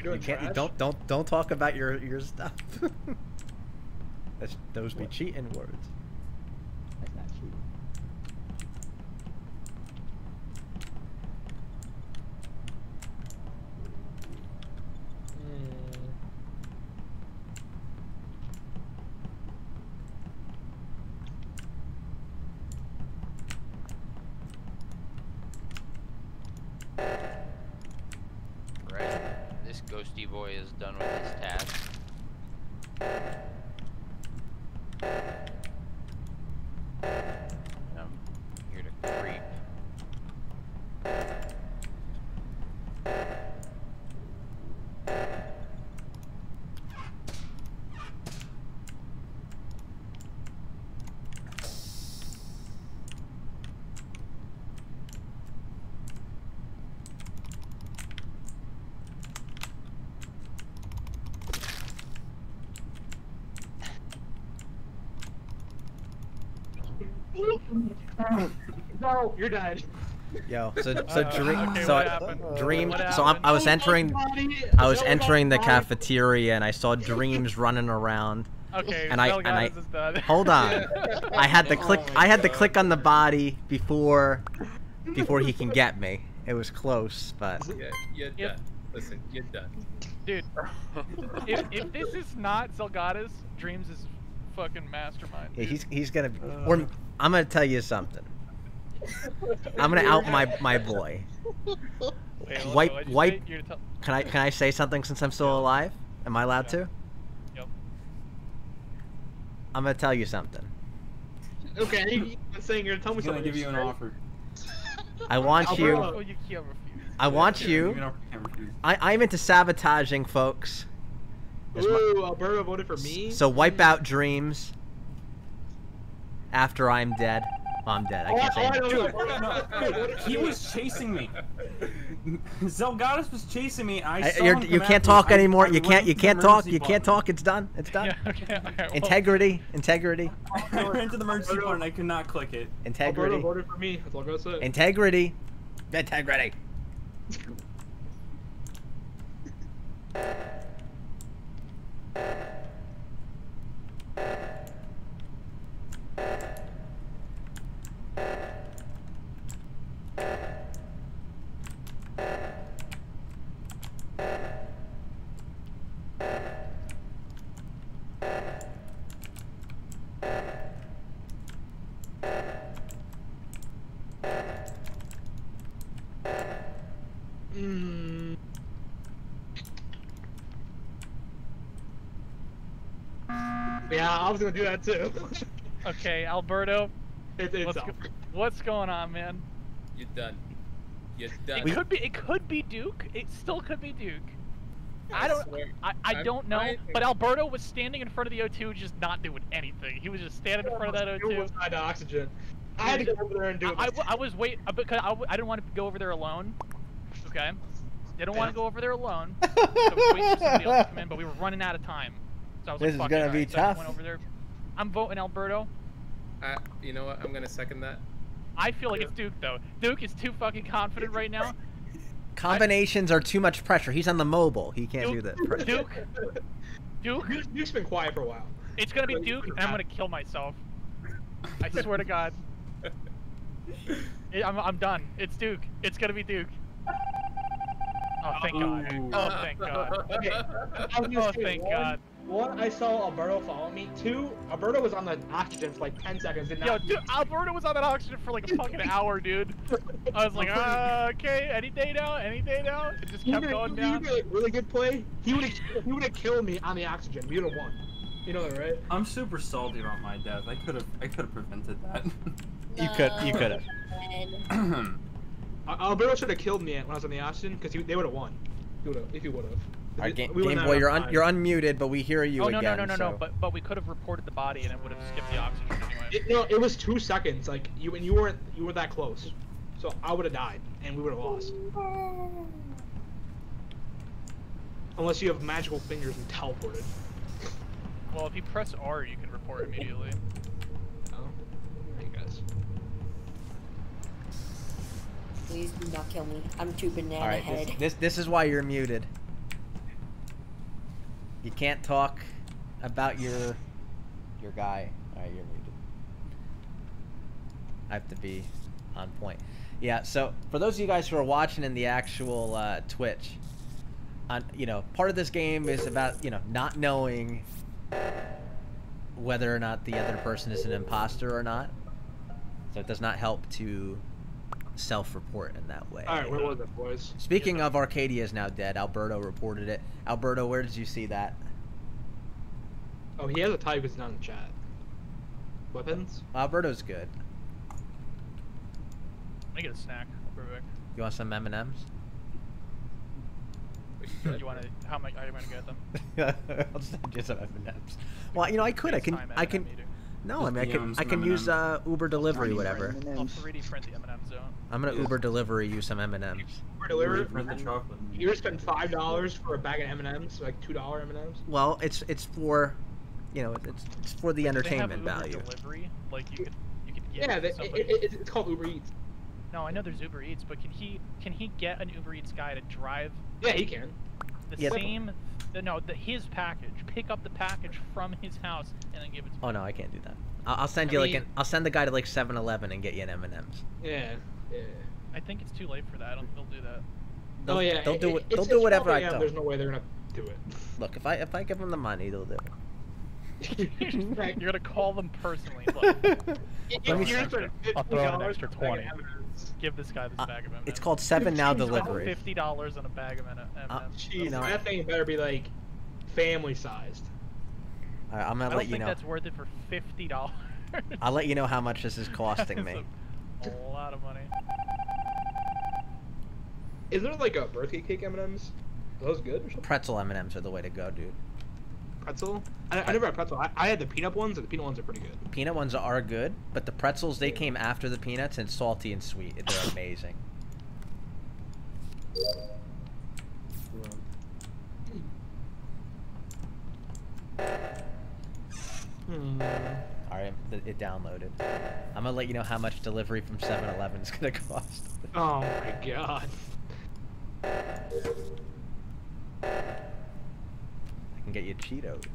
You, you can't. Trash? Don't don't don't talk about your your stuff. That's, those what? Be cheating words. That's not cheating. Ghosty boy is done with his task. I'm here to creep. No, you're dead. Yo, so so dream. Okay, so I, dream. So I'm, I was entering. I was entering the cafeteria and I saw Dreams running around. Okay. And I and I hold on. I had to click. I had to click on the body before, before he can get me. It was close, but. Yeah, you're done. Listen, you're done. Dude, if, if this is not Zelgada's, Dreams is fucking mastermind. Dude. Yeah, he's he's gonna. Uh, or, I'm gonna tell you something. I'm gonna out my my boy. Wait, wipe no, wipe. Can I can I say something since I'm still alive? Am I allowed yeah. to? Yep. I'm gonna tell you something. Okay, I'm saying you're gonna tell me something. I'm gonna give you an offer. I want you. Oh, you can't I want you. I I'm into sabotaging, folks. There's Ooh, my... Alberto voted for me. So wipe out Dreams. After I'm dead. Oh, I'm dead. I can't oh, say oh, no, no, no. He was chasing me. Zelgadus was chasing me. I saw I, you're, him you can't talk me. anymore. I, I you can't. You can't talk. You button. can't talk. It's done. It's done. Yeah, okay, okay, well. Integrity. Integrity. I ran to the emergency button. And I could not click it. Integrity. Alberto voted for me. That's all I said. Integrity. Integrity. I was gonna do that too. Okay, Alberto, it, it's what's, go what's going on, man? You're done. You're done. It we could be. It could be Duke. It still could be Duke. I, I don't. I, I don't know. I, but Alberto was standing in front of the O two, just not doing anything. He was just standing in front of that O two. It was high to oxygen. I had to go over there and do it. I, I, I was waiting because I, I didn't want to go over there alone. Okay. I didn't want to go over there alone. So we were waiting for somebody else to come in, but we were running out of time. So this like, is gonna be right. tough. So I went over there. I'm voting Alberto. Uh, you know what? I'm gonna second that. I feel like yeah. it's Duke though. Duke is too fucking confident right now. Combinations I... are too much pressure. He's on the mobile. He can't Duke, do that. Duke. Duke. Duke's been quiet for a while. It's gonna be Duke, and I'm gonna kill myself. I swear to God. It, I'm I'm done. It's Duke. It's gonna be Duke. Oh thank God. Oh thank God. Okay. Oh thank God. One, I saw Alberto follow me. Two, Alberto was on the oxygen for like ten seconds. Did not Yo, dude, Alberto was on that oxygen for like a fucking hour, dude. I was like, uh, okay, any day now, any day now. It just kept going down. He did a really good play. He would have he would have killed me on the oxygen. We would have won. You know that, right? I'm super salty about my death. I could have I could have prevented that. No. You could you could have. Alberto should have killed me when I was on the oxygen because they would have won. He would have if he would have. Right, Game, we Game Boy, you're un, you're unmuted, but we hear you oh, no, again. Oh no no no so. no! But but we could have reported the body, and it would have skipped the oxygen anyway. It, no, it was two seconds. Like you and you weren't you were that close, so I would have died, and we would have lost. Unless you have magical fingers and teleported. Well, if you press R, you can report immediately. Oh, hey guys. Please do not kill me. I'm too banana All right, head. This, this this is why you're muted. You can't talk about your your guy. All right, you're muted. I have to be on point. Yeah. So for those of you guys who are watching in the actual uh, Twitch, on you know part of this game is about you know not knowing whether or not the other person is an imposter or not. So it does not help to self-report in that way. All right, where was it, boys? Speaking yeah. of Arcadia is now dead. Alberto reported it. Alberto, where did you see that? Oh, he has a type. It's not in the chat. Weapons? Alberto's good. Let me get a snack real quick. You want some M and M's? You want to? How much are you going to get them? I'll just get some M and M's. Well, you know, I could. I can. I can. No, I mean I can I can use uh, Uber delivery whatever. I'll three D print the M and M's out. I'm gonna Uber delivery you some M and M's. Uber delivery print the chocolate. You're spending five dollars for a bag of M and M's, like two dollar M and M's. Well, it's it's for, you know, it's it's for the entertainment value. Delivery, like you could you could get. Yeah, it's called Uber Eats. No, I know there's Uber Eats, but can he can he get an Uber Eats guy to drive? Yeah, he can. The yeah, same, the, no, the, his package. Pick up the package from his house and then give it to. Oh me. No, I can't do that. I'll, I'll send I you mean, like an. I'll send the guy to like seven eleven and get you an M and M's. Yeah, yeah. I think it's too late for that. I don't think they'll do that. They'll, oh yeah, they'll do it. They'll do whatever I tell. There's no way they're gonna do it. Look, if I if I give them the money, they'll do it. You're gonna call them personally. Look, I'll, you're extra, I'll throw in an extra twenty. Give this guy this uh, bag of M and M's. It's called seven now delivery. Fifty dollars on a bag of M and M's. Uh, Jeez, you know, that thing better be like family sized. All right, I'm gonna I let you know. I don't think that's worth it for fifty dollars. I'll let you know how much this is costing me. A, a lot of money. Is there like a birthday cake M and M's? Are those good? Or pretzel M and M's are the way to go, dude. Pretzel? I, I never had pretzel. I, I had the peanut ones, and the peanut ones are pretty good. Peanut ones are good, but the pretzels, they came after the peanuts, and salty and sweet. They're amazing. Hmm. Alright, it downloaded. I'm gonna let you know how much delivery from seven eleven is gonna cost. Oh my god. And get you Cheetos.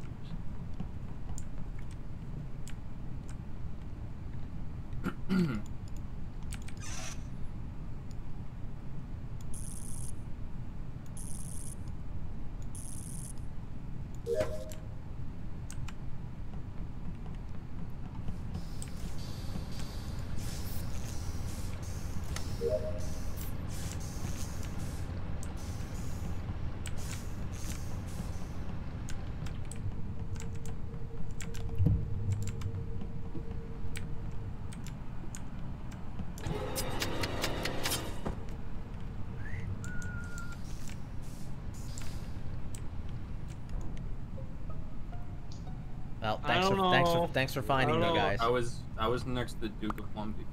Thanks for, thanks for thanks for finding me, guys. I was I was next to the Duke of Plumby.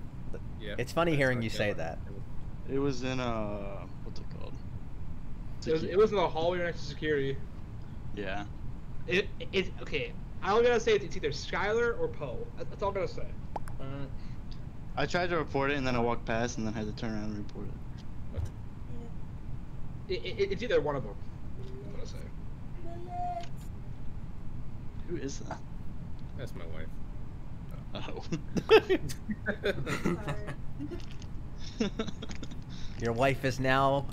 Yeah. It's funny hearing you say that. It was in uh what's it called? It was, it was in the hallway next to security. Yeah. It it okay. I'm gonna say it's either Skylar or Poe. That's all I'm gonna say. Uh, I tried to report it and then I walked past and then had to turn around and report it. It, it it's either one of them. I'm gonna say. Who is that? That's my wife. Oh. Your wife is now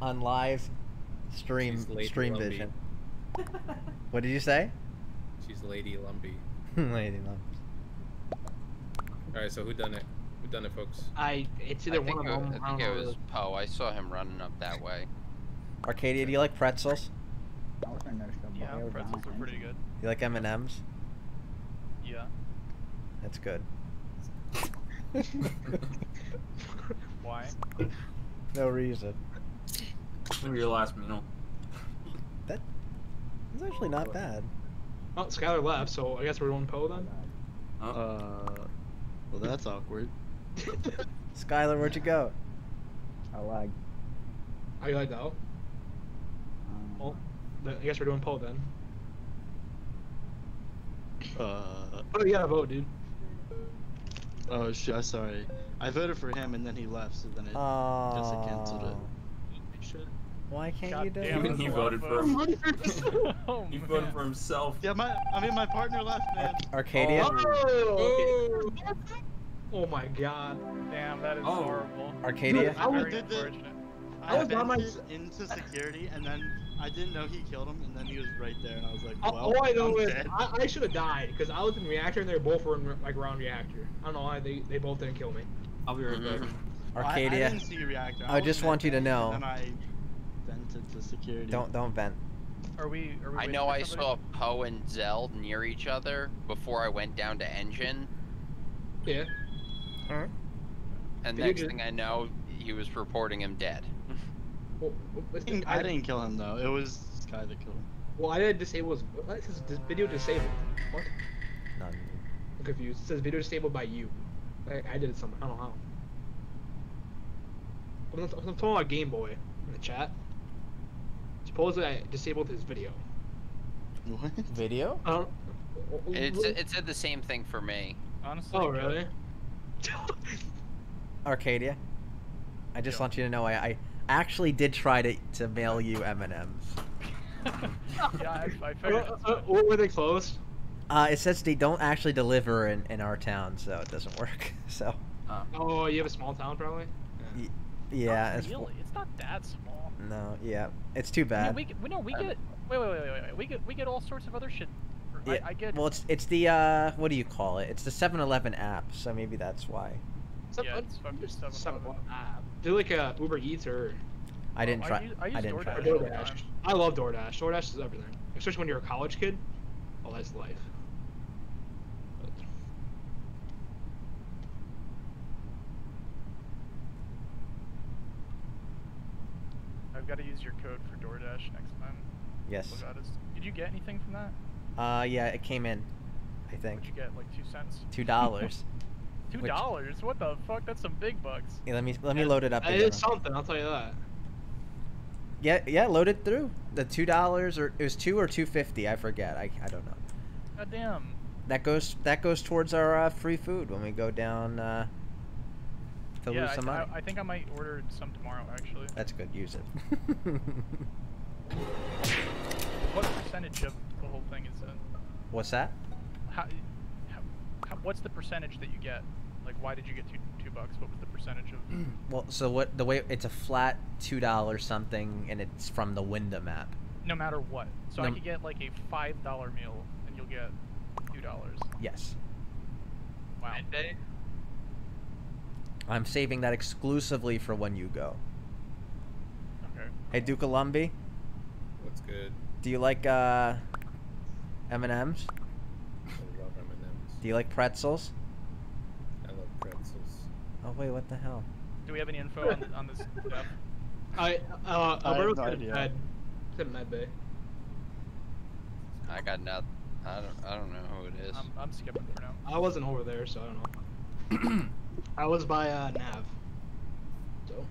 on live stream stream Lumbee. Vision. What did you say? She's Lady Lumbee. Lady Lumbee. All right, so who done it? Who done it, folks? I. It's either I one of them. I, I think it was Poe. I saw him running up that way. Arcadia, do you like pretzels? Yeah, pretzels are pretty good. You like M and M's? Yeah. That's good. Why? No reason. Your last meal. That is actually not bad. Well, Skylar left, so I guess we're on Poe then? Uh, well, that's awkward. Skylar, where'd you go? I lagged. I lagged out? Well, I guess we're doing Poe then. Uh, oh, you gotta vote, dude. Oh, shit, I'm sorry. I voted for him and then he left, so then it oh. just canceled it. Shit. Why can't God you do damn, it? He voted for him. Oh, he voted for himself. Yeah, my, I mean, my partner left, man. Arcadia? Oh, oh. oh my god. Damn, that is oh. horrible. Arcadia? Dude, I was, did the, I I was on my... into security and then... I didn't know he killed him, and then he was right there, and I was like, well, all I know I'm is dead. I, I should have died because I was in reactor, and they both were in like round reactor. I don't know why they they both didn't kill me. I'll be right back. Arcadia. I, I didn't see reactor. I, I just want you to know. And I vented to security. Don't don't vent. Are we? Are we I know I saw Poe and Zell near each other before I went down to engine. Yeah. All right. And Did next thing I know, he was reporting him dead. Well, the, I, I didn't kill him though. It was Sky that killed him. Well, I didn't disable his. What says video disabled? What? None. I'm confused. It says video disabled by you. I, I did it somehow. I don't know how. I'm talking about Game Boy in the chat. Supposedly I disabled his video. What? Video? I don't. It said, it said the same thing for me. Honestly. Oh really? Arcadia. I just Yo. want you to know I, I actually did try to, to mail you M and M's. Yeah, I, I figured. What, uh, what were they closed? Uh, it says they don't actually deliver in, in our town, so it doesn't work. So. Uh, oh, you have a small town, probably? Yeah. Y yeah not it's, really. It's not that small. No, yeah. It's too bad. We, we, no, we get... Wait, wait, wait, wait, wait. We get, we get all sorts of other shit. I, yeah. I get... Well, it's it's the, uh... what do you call it? It's the seven eleven app, so maybe that's why. Yeah, it's seven eleven app. Do like a Uber Eats or... I didn't try. I, use, I, use I didn't DoorDash. try. DoorDash. I love DoorDash. DoorDash is everything. Especially when you're a college kid. Oh, that's life. But... I've got to use your code for DoorDash next time. Yes. Did you get anything from that? Uh, yeah, it came in, I think. What'd you get? Like two cents? Two dollars. Two dollars? What the fuck? That's some big bucks. Yeah, let me let me load it up. It's something. I'll tell you that. Yeah, yeah, load it through. The two dollars, or it was two or two fifty. I forget. I I don't know. God damn. That goes that goes towards our uh, free food when we go down uh, to yeah, lose some money. I, I think I might order some tomorrow actually. That's good. Use it. What percentage of the whole thing is it? What's that? How, how, how, what's the percentage that you get? Like, why did you get two two bucks? What was the percentage of? Mm. Well, so what? The way it's a flat two dollar something, and it's from the Wyndham app. No matter what, so no, I could get like a five dollar meal, and you'll get two dollars. Yes. Wow. I'm saving that exclusively for when you go. Okay. Hey, Duke Alumbi. What's good? Do you like uh, M and M's? I love M and M's. Do you like pretzels? I love pretzels. Oh wait, what the hell? Do we have any info on, on this stuff? I uh, Alberto's in bed. It's in my bay. I got nothing. I don't. I don't know who it is. I'm, I'm skipping for now. I wasn't over there, so I don't know. I was by uh, Nav. So.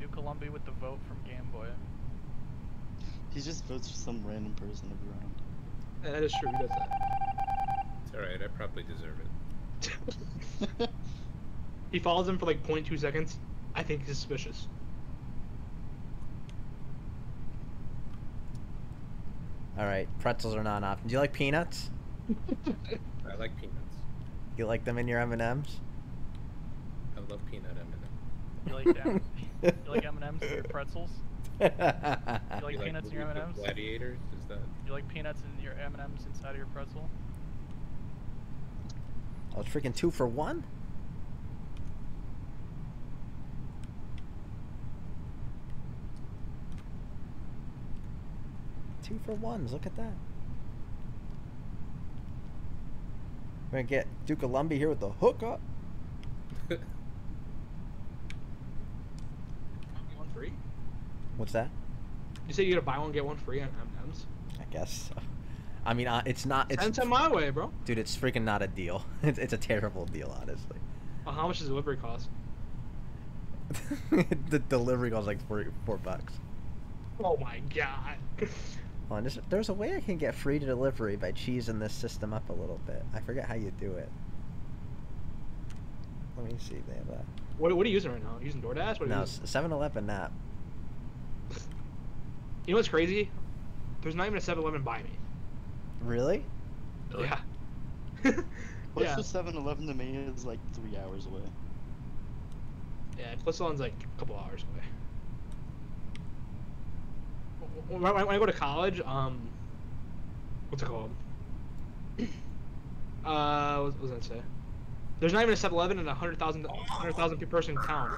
New Columbia with the vote from Game Boy. He just votes for some random person every round. Yeah, that is true, he does that. It's alright, I probably deserve it. He follows him for like zero point two seconds. I think he's suspicious. Alright, pretzels are not an option. Do you like peanuts? I like peanuts. You like them in your M and M's? I love peanut M and M's. You like that? You like M and M's in your pretzels? You like you peanuts like in your M and M's? Gladiators? Is that... You like peanuts in your M and M's inside of your pretzel? Oh, it's freaking two for one? Two for ones, look at that. We're gonna get Duke of Lumby here with the hookup. One free? What's that? You say you gotta buy one get one free on M and M's? I guess so. I mean, uh, it's not. It's Send it my way, bro. Dude, it's freaking not a deal. It's, it's a terrible deal, honestly. Well, how much does delivery cost? The delivery costs like four, four bucks. Oh my god. Well, there's, there's a way I can get free delivery by cheesing this system up a little bit. I forget how you do it. Let me see. They have a... What, what are you using right now? Are you using DoorDash? What are no, seven eleven app. You know what's crazy? There's not even a seven eleven by me. Really? Yeah. What's yeah. the seven eleven to me is like three hours away. Yeah, plus one's like a couple hours away. When I go to college, um, what's it called? uh, what was I gonna say? There's not even a seven eleven in a hundred thousand, hundred thousand person town.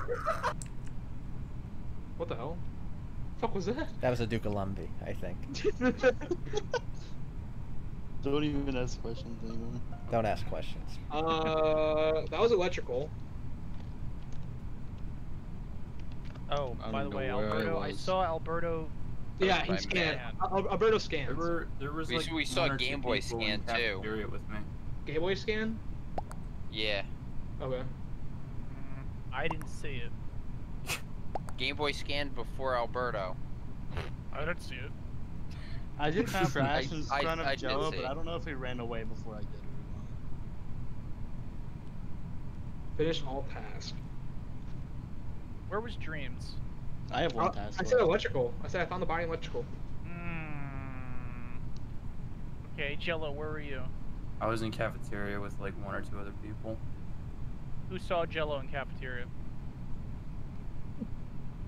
What the hell? What the fuck was that? That was a Duke of Lumby, I think. Don't even ask questions anymore. Don't ask questions. Uh, that was electrical. Oh, by the way, Alberto, I, I saw Alberto. Yeah, he scanned. Al Alberto scanned. There were, there was we, like we saw Game Boy scan too. With me. Game Boy scan? Yeah. Okay. I didn't see it. Game Boy scanned before Alberto. I didn't see it. I did have Crash in front of Joe, but I don't know if he ran away before I did. Finish all tasks. Where was Dreams? I have one task. I said electrical. I said I found the body in electrical. Mm. Okay, Jello, where were you? I was in cafeteria with like one or two other people. Who saw Jello in cafeteria?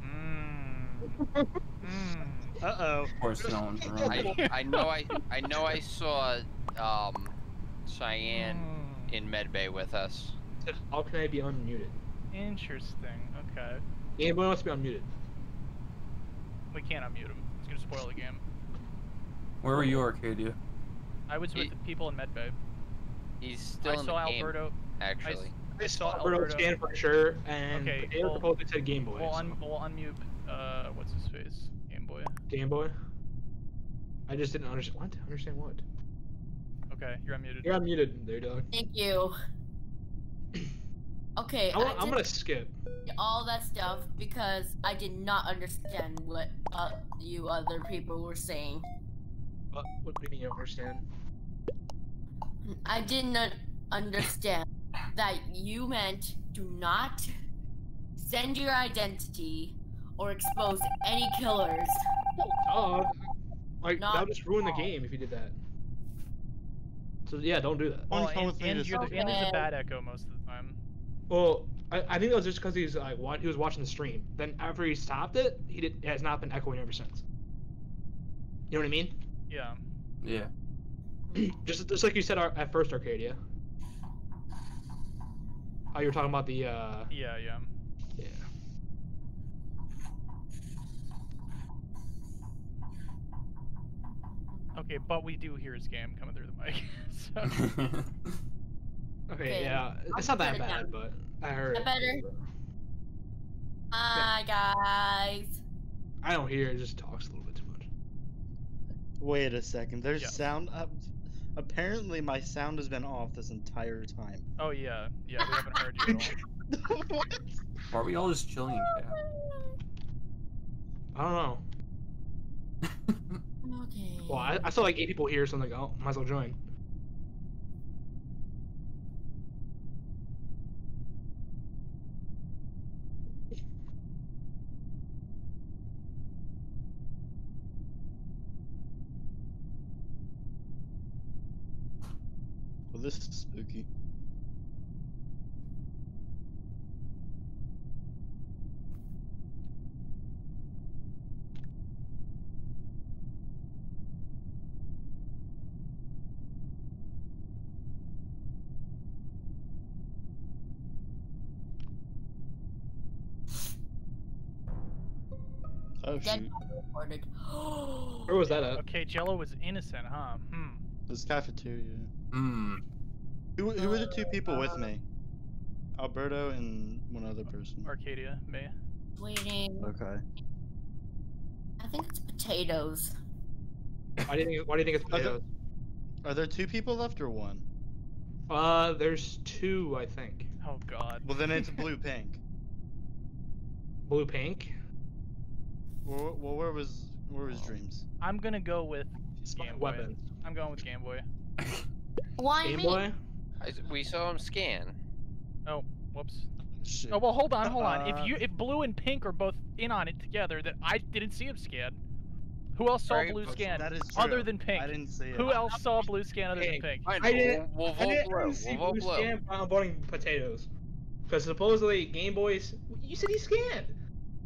Mmm. mm. Uh oh. Of course, no one's around. I, I know. I I know. I saw um, Cheyenne mm. in medbay with us. How can I be unmuted? Interesting. Okay. Anybody wants to be unmuted? We can't unmute him. It's gonna spoil the game. Where were you, Arcadia? I was with he, the people in medbay. He's still I in saw the Alberto. Game, actually, I, I saw Alberto stand for sure, and okay, they were supposed to say Game Boy. We'll, so. un, we'll unmute. Uh, what's his face? Game Boy. Game Boy. I just didn't understand. What? Understand what? Okay, you're unmuted. You're unmuted, there, dog. Thank you. Okay, I, I'm gonna skip all that stuff because I did not understand what uh, you other people were saying. What, what do you understand? I didn't understand that you meant do not send your identity or expose any killers. Oh, like that would just ruin the game if you did that. So yeah, don't do that. Well, well, and, and, you're, and there's a bad echo most of the time. Well, I, I think that was just because he's like he was watching the stream. Then after he stopped it, he did, it has not been echoing ever since. You know what I mean? Yeah. Yeah. just just like you said our, at first, Arcadia. How you were talking about the. Uh... Yeah. Yeah. Yeah. Okay, but we do hear his game coming through the mic. So. Okay, okay, yeah, it's not that bad, but I heard. Is that better? Hi, guys. I don't hear it, it just talks a little bit too much. Wait a second, there's yep. sound up. Apparently, my sound has been off this entire time. Oh, yeah, yeah, we haven't heard you at all. What? Are we all just chilling in chat? I don't know. Okay. Well, I, I saw like eight people here, so I'm like, oh, might as well join. This is spooky. Oh, shoot. Where was that at? Okay, Jello was innocent, huh? Hmm. It was cafeteria. Hmm. Who, who were the two people with me? Alberto and one other person. Arcadia, me. Waiting. Okay. I think it's potatoes. Why do you think, why do you think it's potatoes? Are there, are there two people left or one? Uh, there's two, I think. Oh god. Well then it's blue pink. Blue pink? Well, well where was, where was oh. Dreams? I'm gonna go with Game Boy. Weapons. I'm going with Game Boy. Why Game me? Boy? I, we saw him scan. Oh, whoops. Shit. Oh well, hold on, hold on. Uh, if you, if blue and pink are both in on it together, that I didn't see him scan. Who else saw blue scan that is true. Other than pink? I didn't see it. Who else saw blue scan other pink. than pink? I didn't. We'll, we'll I didn't blue. see we'll blue, blue scan. I'm voting potatoes. Because supposedly Game Boys. You said he scanned.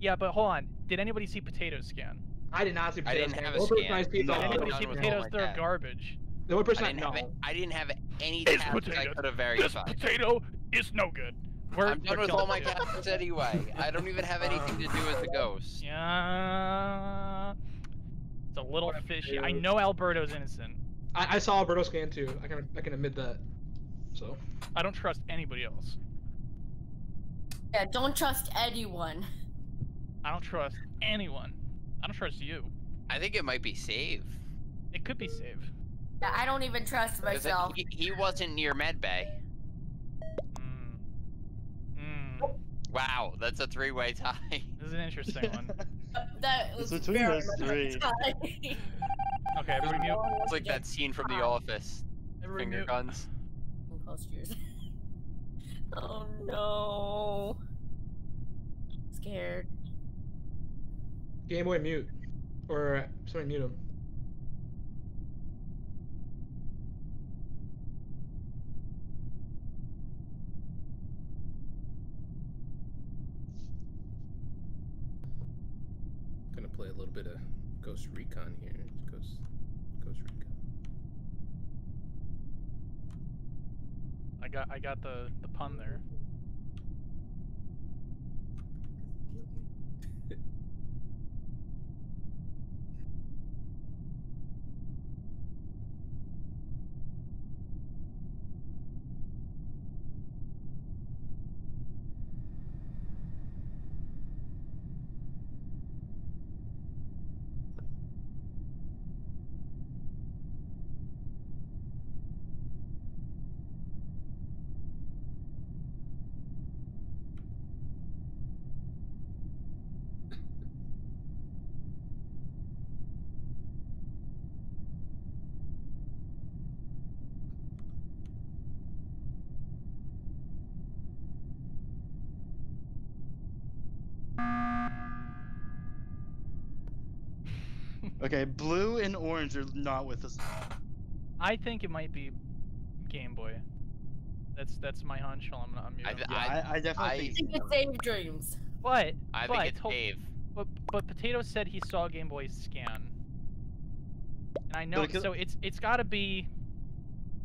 Yeah, but hold on. Did anybody see potatoes scan? I did not see potatoes. I didn't have a scan. Nice no, did anybody see potatoes? They're like garbage. The only person I, didn't I, have I didn't have any tasks I could have verified. This potato is no good. We're, I'm done with all my tasks anyway. I don't even have anything to do with the ghost. Yeah, it's a little what fishy. I know Alberto's innocent. I, I saw Alberto scan too. I can I can admit that. So I don't trust anybody else. Yeah, don't trust anyone. I don't trust anyone. I don't trust you. I think it might be Save. It could be Save. I don't even trust myself. He, he wasn't near medbay. Mm. Mm. Wow, that's a three-way tie. This is an interesting one. That was between those three. Okay, everybody knew. It's like that scene from The Office. Everybody Finger knew. Guns. Postures. Oh no. scared. Game Boy mute. Or, sorry, mute him. Gonna play a little bit of Ghost Recon here. Ghost, Ghost Recon. I got, I got the the pun there. Okay, blue and orange are not with us. I think it might be Game Boy. That's that's my hunch. I'm not. I'm I, yeah, I, I definitely I, think, think it's Dave Dreams. But I but, think it's Dave. But but Potato said he saw Game Boy's scan. And I know, it, so it's it's got to be.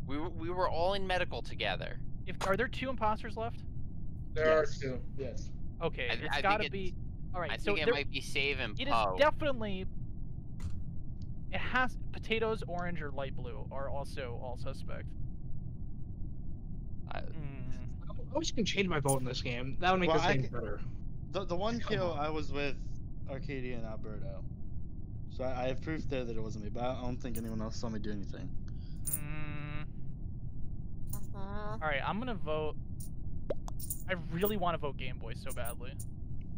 We were, we were all in medical together. If are there two imposters left? There yes. are two. Yes. Okay, I, it's got to be. All right. I so think it there, might be Save and It Poe. Is definitely. It has potatoes, orange, or light blue are also all suspect. I, mm. I wish I could change my vote in this game. That would make well, this game better. The the one kill I was with Arcadia and Alberto, so I, I have proof there that it wasn't me. But I don't think anyone else saw me do anything. Mm. All right, I'm gonna vote. I really want to vote Game Boy so badly.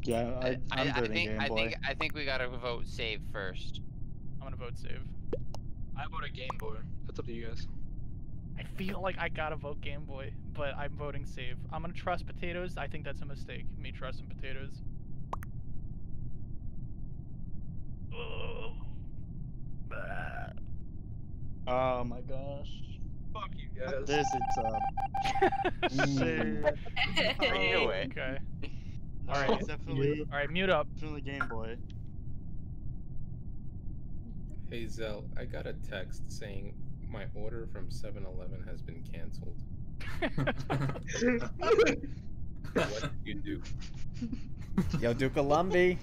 Yeah, I, I'm I, voting I think, Game Boy. I think I think we gotta vote Save first. I'm gonna vote Save. I vote a Game Boy. That's up to you guys. I feel like I gotta vote Game Boy, but I'm voting Save. I'm gonna trust Potatoes. I think that's a mistake. Me trusting Potatoes. Oh my gosh. Fuck you guys. This is uh... Save. I knew it. Okay. Alright, definitely. Alright, mute up. Definitely Game Boy. Hey Zell, I got a text saying my order from seven eleven has been canceled. What do you do? Yo, Dukalumbi.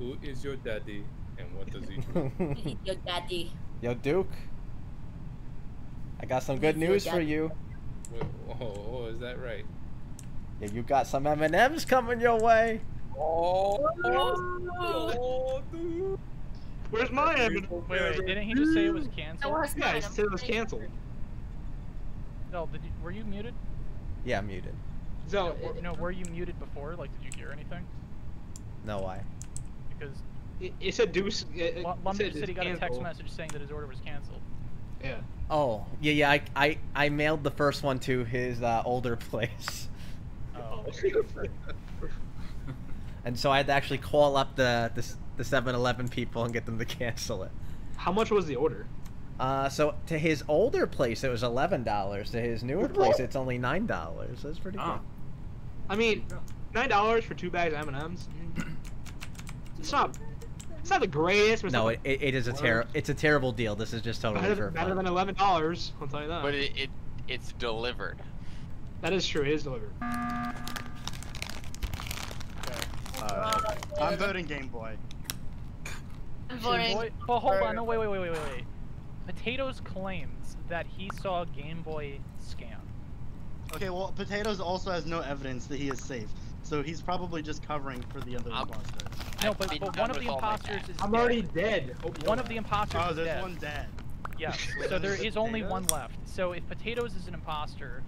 Who is your daddy and what does he do? Your daddy. Yo, Duke. I got some good news for you. Oh, is that right? Yeah, you got some M and M's coming your way. Oh, oh dude. Where's my M and M? Wait, wait, didn't he just say it was canceled? Yeah, he said it was canceled. Zell, did you, were you muted? Yeah, I'm muted. Zell, no, no, were you muted before? Like, did you hear anything? No, why? Because... It, it said Deuce... Lumber said he got a text message saying that his order was canceled. Yeah. Oh, yeah, yeah, I I, I mailed the first one to his uh, older place. Oh. And so I had to actually call up the... the the seven eleven people and get them to cancel it. How much was the order? Uh, so to his older place it was eleven dollars. To his newer place it's only nine dollars. That's pretty oh. good. I mean, nine dollars for two bags of M and M's. It's not. It's not the greatest. No, it, it it is a terrible. It's a terrible deal. This is just totally better, for better fun. Than eleven dollars. I'll tell you that. But it, it it's delivered. That is true. It is delivered. Okay. Uh, I'm voting Game Boy. Game Boy? Well, hold on, no, wait, wait, wait, wait, wait. Potatoes claims that he saw Game Boy scan. Okay, well, Potatoes also has no evidence that he is safe, so he's probably just covering for the other imposters. No, but, but one of the imposters is I'm dead. already dead. Oh, one of the imposters oh, is dead. Oh, there's one dead. Yeah, so there is only one left. So if Potatoes is an imposter,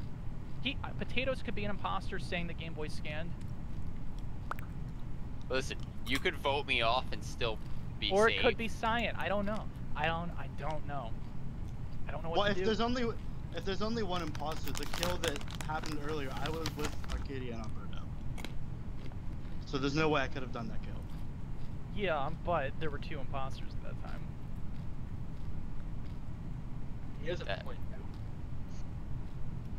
he, uh, Potatoes could be an imposter saying that Game Boy scanned. Listen, you could vote me off and still... Or safe. It could be Cyan. I don't know. I don't. I don't know. I don't know what well, to if do. There's only, if there's only one imposter, the kill that happened earlier, I was with Arcadia and Alberto. So there's no way I could have done that kill. Yeah, but there were two imposters at that time. He has a point.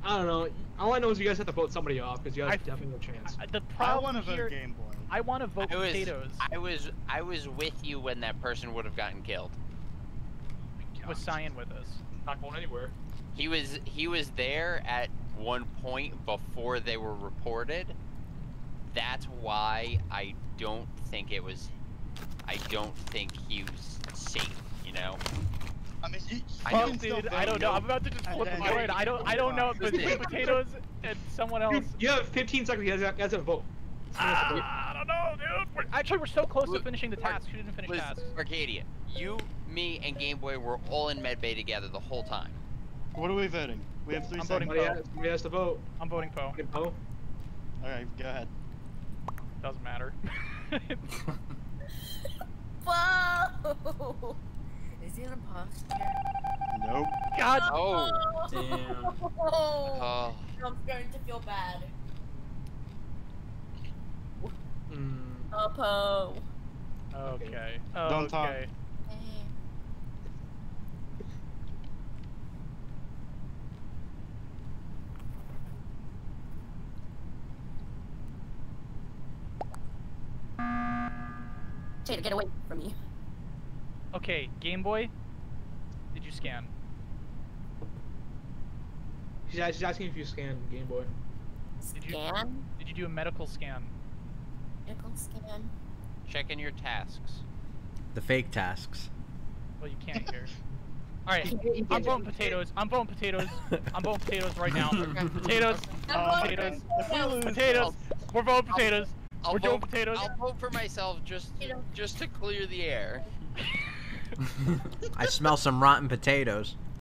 I don't know. All I know is you guys have to vote somebody off because you guys I, definitely no chance. I, the I want to vote Game Boy. I want to vote I was, potatoes. I was I was with you when that person would have gotten killed. Was Cyan with us? Not going anywhere. He was he was there at one point before they were reported. That's why I don't think it was. I don't think he was safe. You know. I mean, you, I, don't, dude, I don't know. I'm about to just flip the coin. I don't. I don't know if it's potatoes and someone else. Dude, you have fifteen seconds. You guys have to vote. Ah, I don't know, dude. We're, actually, we're so close we're, to finishing the task. Who didn't finish the task? Arcadia, you, me, and Game Boy were all in medbay together the whole time. What are we voting? We have three I'm seconds. Voting Poe. Somebody has to vote. I'm voting Poe. Poe. All right, go ahead. Doesn't matter. Whoa. Is he an imposter? Nope. God! Oh! Damn. Oh. I'm starting to feel bad. Mm. Oh, Poe. Okay. okay. Don't talk. Okay. Tater, get away from me. Okay, Game Boy, did you scan? She's asking if you scanned, Game Boy. Scan? Did you, did you do a medical scan? Medical scan. Check in your tasks. The fake tasks. Well, you can't hear. Alright, I'm voting potatoes. I'm voting potatoes. I'm voting potatoes right now. Potatoes. Uh, potatoes. Potatoes. Potatoes. We're voting potatoes. I'll, I'll We're vote, doing potatoes. I'll vote for myself just, just to clear the air. I smell some rotten potatoes.